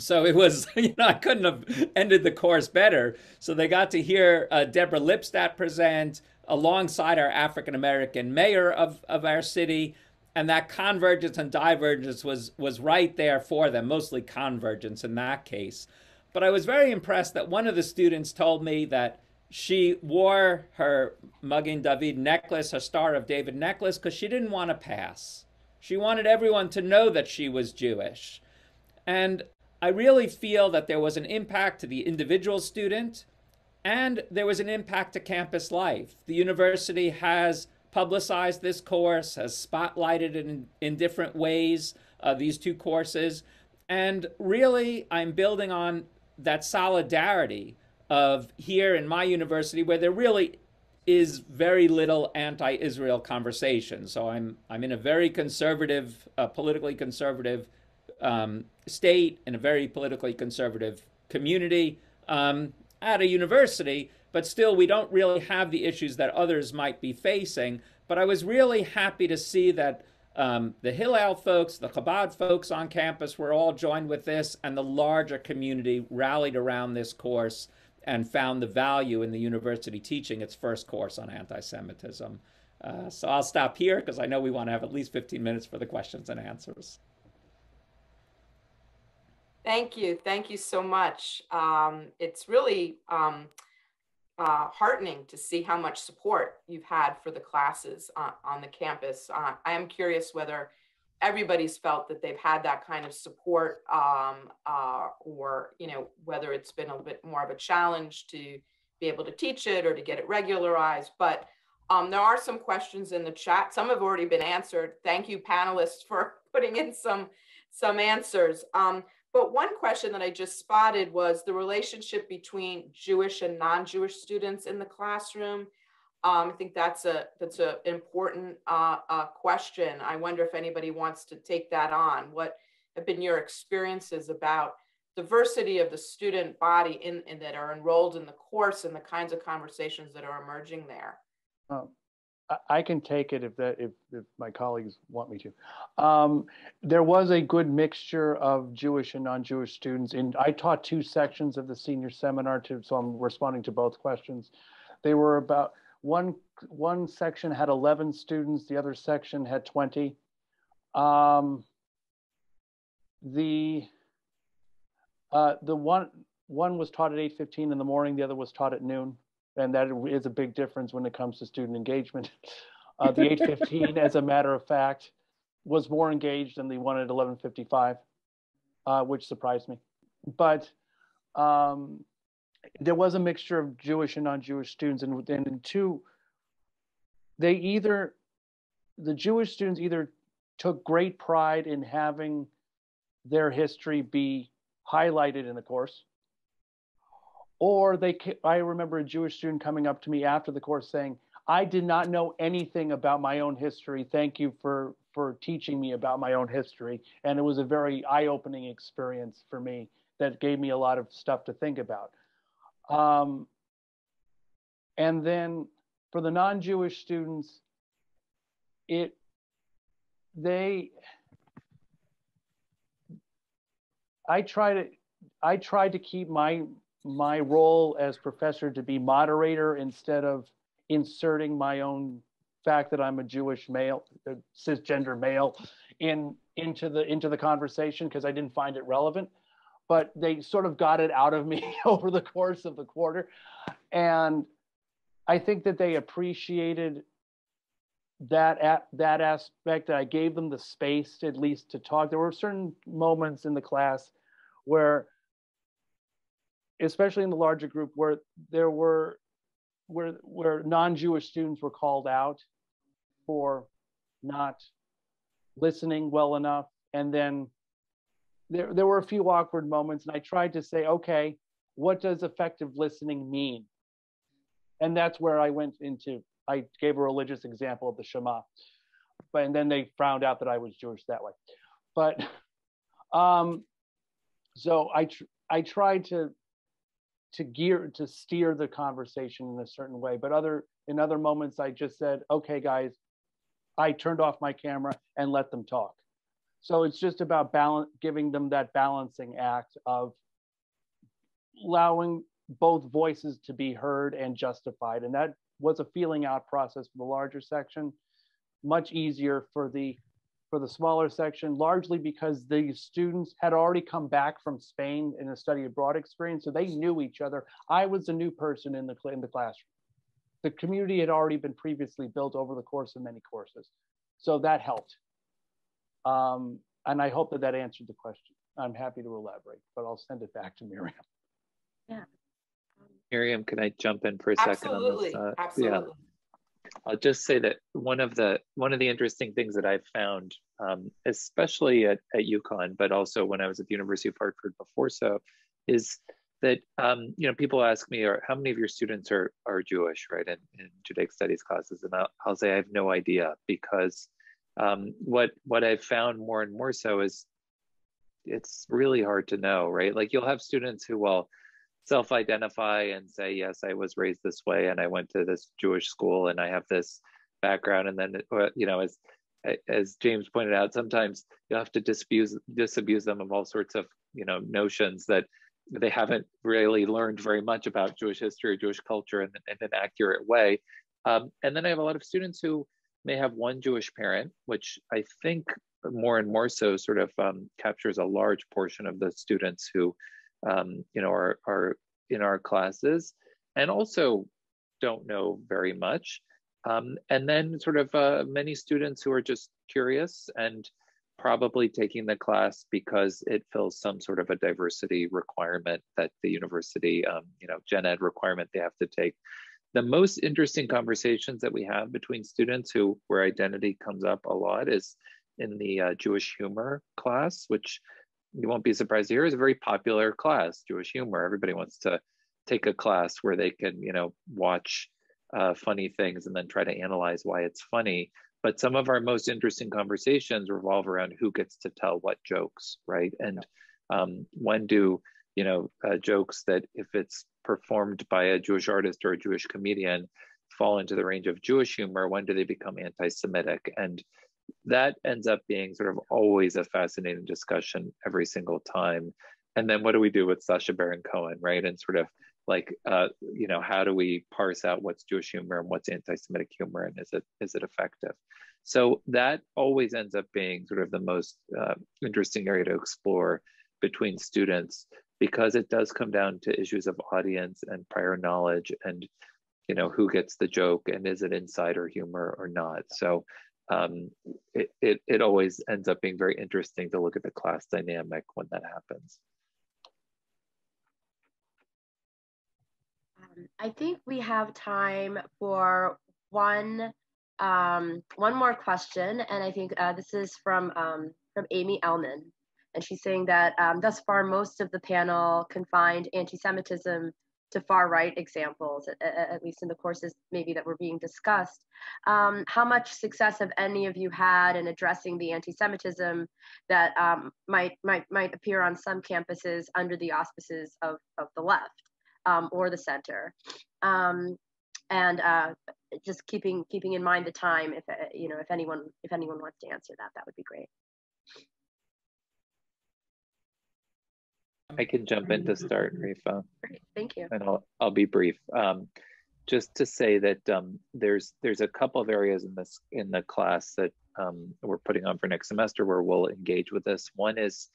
So it was, you know, I couldn't have ended the course better. So they got to hear uh, Deborah Lipstadt present alongside our African-American mayor of, of our city. And that convergence and divergence was, was right there for them, mostly convergence in that case. But I was very impressed that one of the students told me that she wore her Magen David necklace, her Star of David necklace, because she didn't want to pass. She wanted everyone to know that she was Jewish. And I really feel that there was an impact to the individual student, and there was an impact to campus life. The university has publicized this course, has spotlighted it in, in different ways, uh, these two courses. And really, I'm building on that solidarity of here in my university, where there really is very little anti-Israel conversation. So I'm, I'm in a very conservative, uh, politically conservative um, state, in a very politically conservative community, um, at a university, but still we don't really have the issues that others might be facing. But I was really happy to see that um, the Hillel folks, the Chabad folks on campus were all joined with this, and the larger community rallied around this course and found the value in the university teaching its first course on anti-Semitism. Uh, so I'll stop here because I know we want to have at least fifteen minutes for the questions and answers. Thank you. Thank you so much. Um, it's really um, uh, heartening to see how much support you've had for the classes on, on the campus. Uh, I am curious whether everybody's felt that they've had that kind of support, um, uh, or, you know, whether it's been a little bit more of a challenge to be able to teach it or to get it regularized. But um, there are some questions in the chat. Some have already been answered. Thank you, panelists, for putting in some, some answers. Um, But one question that I just spotted was the relationship between Jewish and non-Jewish students in the classroom. Um, I think that's a that's an important uh, uh, question. I wonder if anybody wants to take that on. What have been your experiences about diversity of the student body in, in that are enrolled in the course and the kinds of conversations that are emerging there. Um, I can take it if that if, if my colleagues want me to. Um, there was a good mixture of Jewish and non-Jewish students. In I taught two sections of the senior seminar, to, so I'm responding to both questions. They were about one one section had eleven students, the other section had twenty. Um, the uh, the one one was taught at eight fifteen in the morning. The other was taught at noon. And that is a big difference when it comes to student engagement. Uh, the eight fifteen, as a matter of fact, was more engaged than the one at eleven fifty-five, uh, which surprised me. But um, there was a mixture of Jewish and non-Jewish students, and, and two, they either, the Jewish students either took great pride in having their history be highlighted in the course, or they, I remember a Jewish student coming up to me after the course saying, I did not know anything about my own history. Thank you for, for teaching me about my own history. And it was a very eye-opening experience for me that gave me a lot of stuff to think about. Um, and then for the non-Jewish students, it, they, I try to, I tried to keep my, my role as professor to be moderator instead of inserting my own fact that I'm a Jewish male, a cisgender male, in into the into the conversation because I didn't find it relevant. But they sort of got it out of me over the course of the quarter, and I think that they appreciated that at that aspect. I gave them the space at least to talk. There were certain moments in the class where, especially in the larger group, where there were, where, where non-Jewish students were called out for not listening well enough. And then there, there were a few awkward moments, and I tried to say, okay, what does effective listening mean? And that's where I went into, I gave a religious example of the Shema, but, and then they found out that I was Jewish that way. But, um, so I, tr I tried to, to gear, to steer the conversation in a certain way. But other, in other moments, I just said, okay, guys, I turned off my camera and let them talk. So it's just about balance, giving them that balancing act of allowing both voices to be heard and justified. And that was a feeling out process for the larger section, much easier for the, for the smaller section, largely because the students had already come back from Spain in a study abroad experience, so they knew each other. I was a new person in the, in the classroom. The community had already been previously built over the course of many courses, so that helped. Um, and I hope that that answered the question. I'm happy to elaborate, but I'll send it back to Miriam. Yeah. Miriam, can I jump in for a Absolutely. second on this? Uh, Absolutely. Yeah. I'll just say that one of the one of the interesting things that I've found, um, especially at, at UConn, but also when I was at the University of Hartford before so, is that um, you know, people ask me, "How many of your students are are Jewish?" Right, in, in Judaic studies classes, and I'll, I'll say I have no idea, because um, what what I've found more and more so is it's really hard to know, right? Like you'll have students who will self-identify and say, yes, I was raised this way and I went to this Jewish school and I have this background. And then, you know, as as James pointed out, sometimes you'll have to disabuse, disabuse them of all sorts of, you know, notions that they haven't really learned very much about Jewish history or Jewish culture in, in an accurate way. Um, and then I have a lot of students who may have one Jewish parent, which I think more and more so sort of um, captures a large portion of the students who Um, you know, are, are in our classes, and also don't know very much. Um, and then sort of uh, many students who are just curious and probably taking the class because it fills some sort of a diversity requirement that the university, um, you know, gen ed requirement they have to take. The most interesting conversations that we have between students who, where identity comes up a lot, is in the uh, Jewish humor class, which you won't be surprised to hear is a very popular class, Jewish humor. Everybody wants to take a class where they can, you know, watch uh, funny things and then try to analyze why it's funny. But some of our most interesting conversations revolve around who gets to tell what jokes, right? And Um, when do, you know, uh, jokes that, if it's performed by a Jewish artist or a Jewish comedian, fall into the range of Jewish humor? When do they become anti-Semitic? And that ends up being sort of always a fascinating discussion every single time. And then what do we do with Sacha Baron Cohen, right? And sort of like, uh, you know, how do we parse out what's Jewish humor and what's anti-Semitic humor, and is it is it effective? So that always ends up being sort of the most uh, interesting area to explore between students, because it does come down to issues of audience and prior knowledge, and, you know, who gets the joke, and is it insider humor or not? So um, it, it, it always ends up being very interesting to look at the class dynamic when that happens. Um, I think we have time for one, um, one more question. And I think uh, this is from, um, from Amy Elman. And she's saying that um, thus far, most of the panel confined anti-Semitism to far-right examples, at, at least in the courses maybe that were being discussed. Um, how much success have any of you had in addressing the anti-Semitism that um, might, might, might appear on some campuses under the auspices of, of the left um, or the center? Um, and uh, just keeping, keeping in mind the time, if, you know, if anyone, if anyone wants to answer that, that would be great. I can jump in to start, Raifa. Great, thank you. And I'll, I'll be brief. Um, just to say that um, there's there's a couple of areas in this in the class that um, we're putting on for next semester where we'll engage with this. One is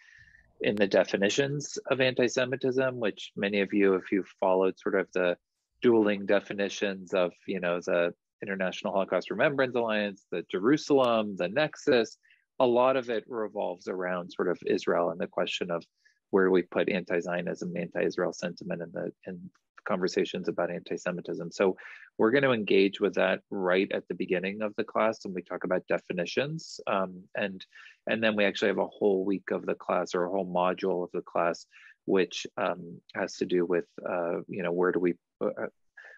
in the definitions of anti-Semitism, which many of you, if you've followed sort of the dueling definitions of, you know, the International Holocaust Remembrance Alliance, the Jerusalem, the Nexus, a lot of it revolves around sort of Israel and the question of where we put anti-Zionism and anti-Israel sentiment in the in conversations about anti-Semitism. So we're going to engage with that right at the beginning of the class when we talk about definitions. Um, and, and then we actually have a whole week of the class, or a whole module of the class, which um, has to do with, uh, you know, where do we, uh,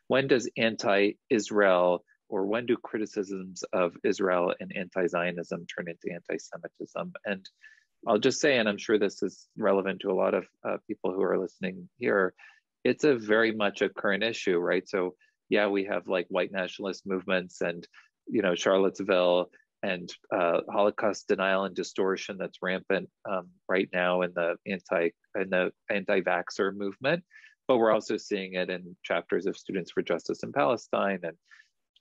when does anti-Israel, or when do criticisms of Israel and anti-Zionism turn into anti-Semitism? And I'll just say, and I'm sure this is relevant to a lot of uh, people who are listening here, it's a very much a current issue, right? So yeah, we have like white nationalist movements and, you know, Charlottesville and uh, Holocaust denial and distortion that's rampant um, right now in the anti in the anti-vaxxer movement, but we're also seeing it in chapters of Students for Justice in Palestine and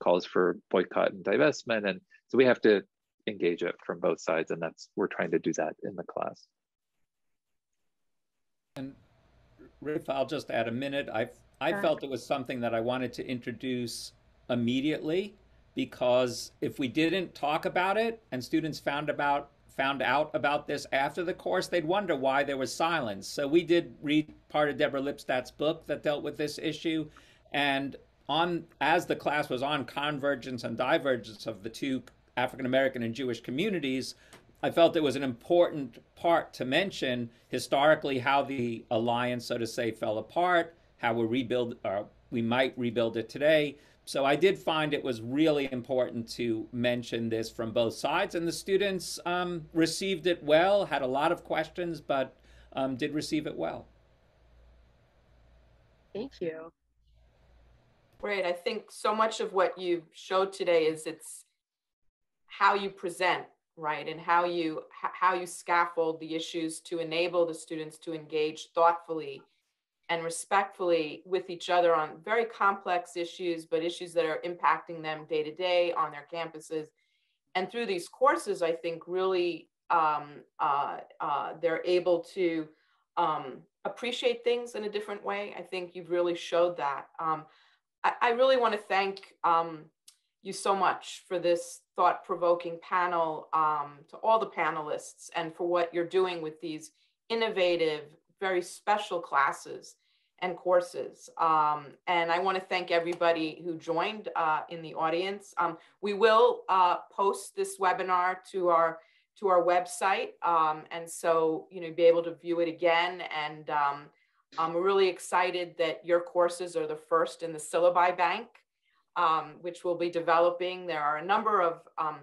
calls for boycott and divestment. And so we have to engage it from both sides, and that's, we're trying to do that in the class. And Raifa, I'll just add a minute. I I sure. felt it was something that I wanted to introduce immediately, because if we didn't talk about it and students found about found out about this after the course, they'd wonder why there was silence. So we did read part of Deborah Lipstadt's book that dealt with this issue, and on as the class was on convergence and divergence of the two African-American and Jewish communities, I felt it was an important part to mention historically how the alliance, so to say, fell apart, how we rebuild, or we might rebuild it today. So I did find it was really important to mention this from both sides, and the students um, received it well, had a lot of questions, but um, did receive it well. Thank you. Great. I think so much of what you showed today is it's how you present, right? And how you how you scaffold the issues to enable the students to engage thoughtfully and respectfully with each other on very complex issues, but issues that are impacting them day to day on their campuses. And through these courses, I think really um, uh, uh, they're able to um, appreciate things in a different way. I think you've really showed that. Um, I, I really want to thank um, you so much for this thought-provoking panel, um, to all the panelists, and for what you're doing with these innovative, very special classes and courses. Um, and I want to thank everybody who joined uh, in the audience. Um, we will uh, post this webinar to our to our website, um, and so you know be able to view it again. And um, I'm really excited that your courses are the first in the syllabi bank, Um, which will be developing. There are a number of um,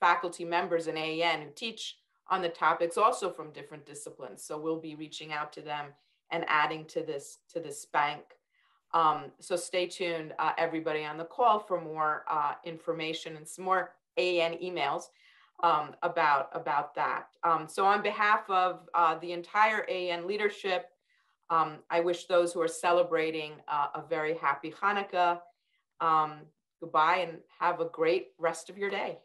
faculty members in A E N who teach on the topics also from different disciplines. So we'll be reaching out to them and adding to this, to this bank. Um, so stay tuned, uh, everybody on the call, for more uh, information and some more A N emails um, about, about that. Um, so on behalf of uh, the entire A N leadership, um, I wish those who are celebrating uh, a very happy Hanukkah. Um, goodbye, and have a great rest of your day.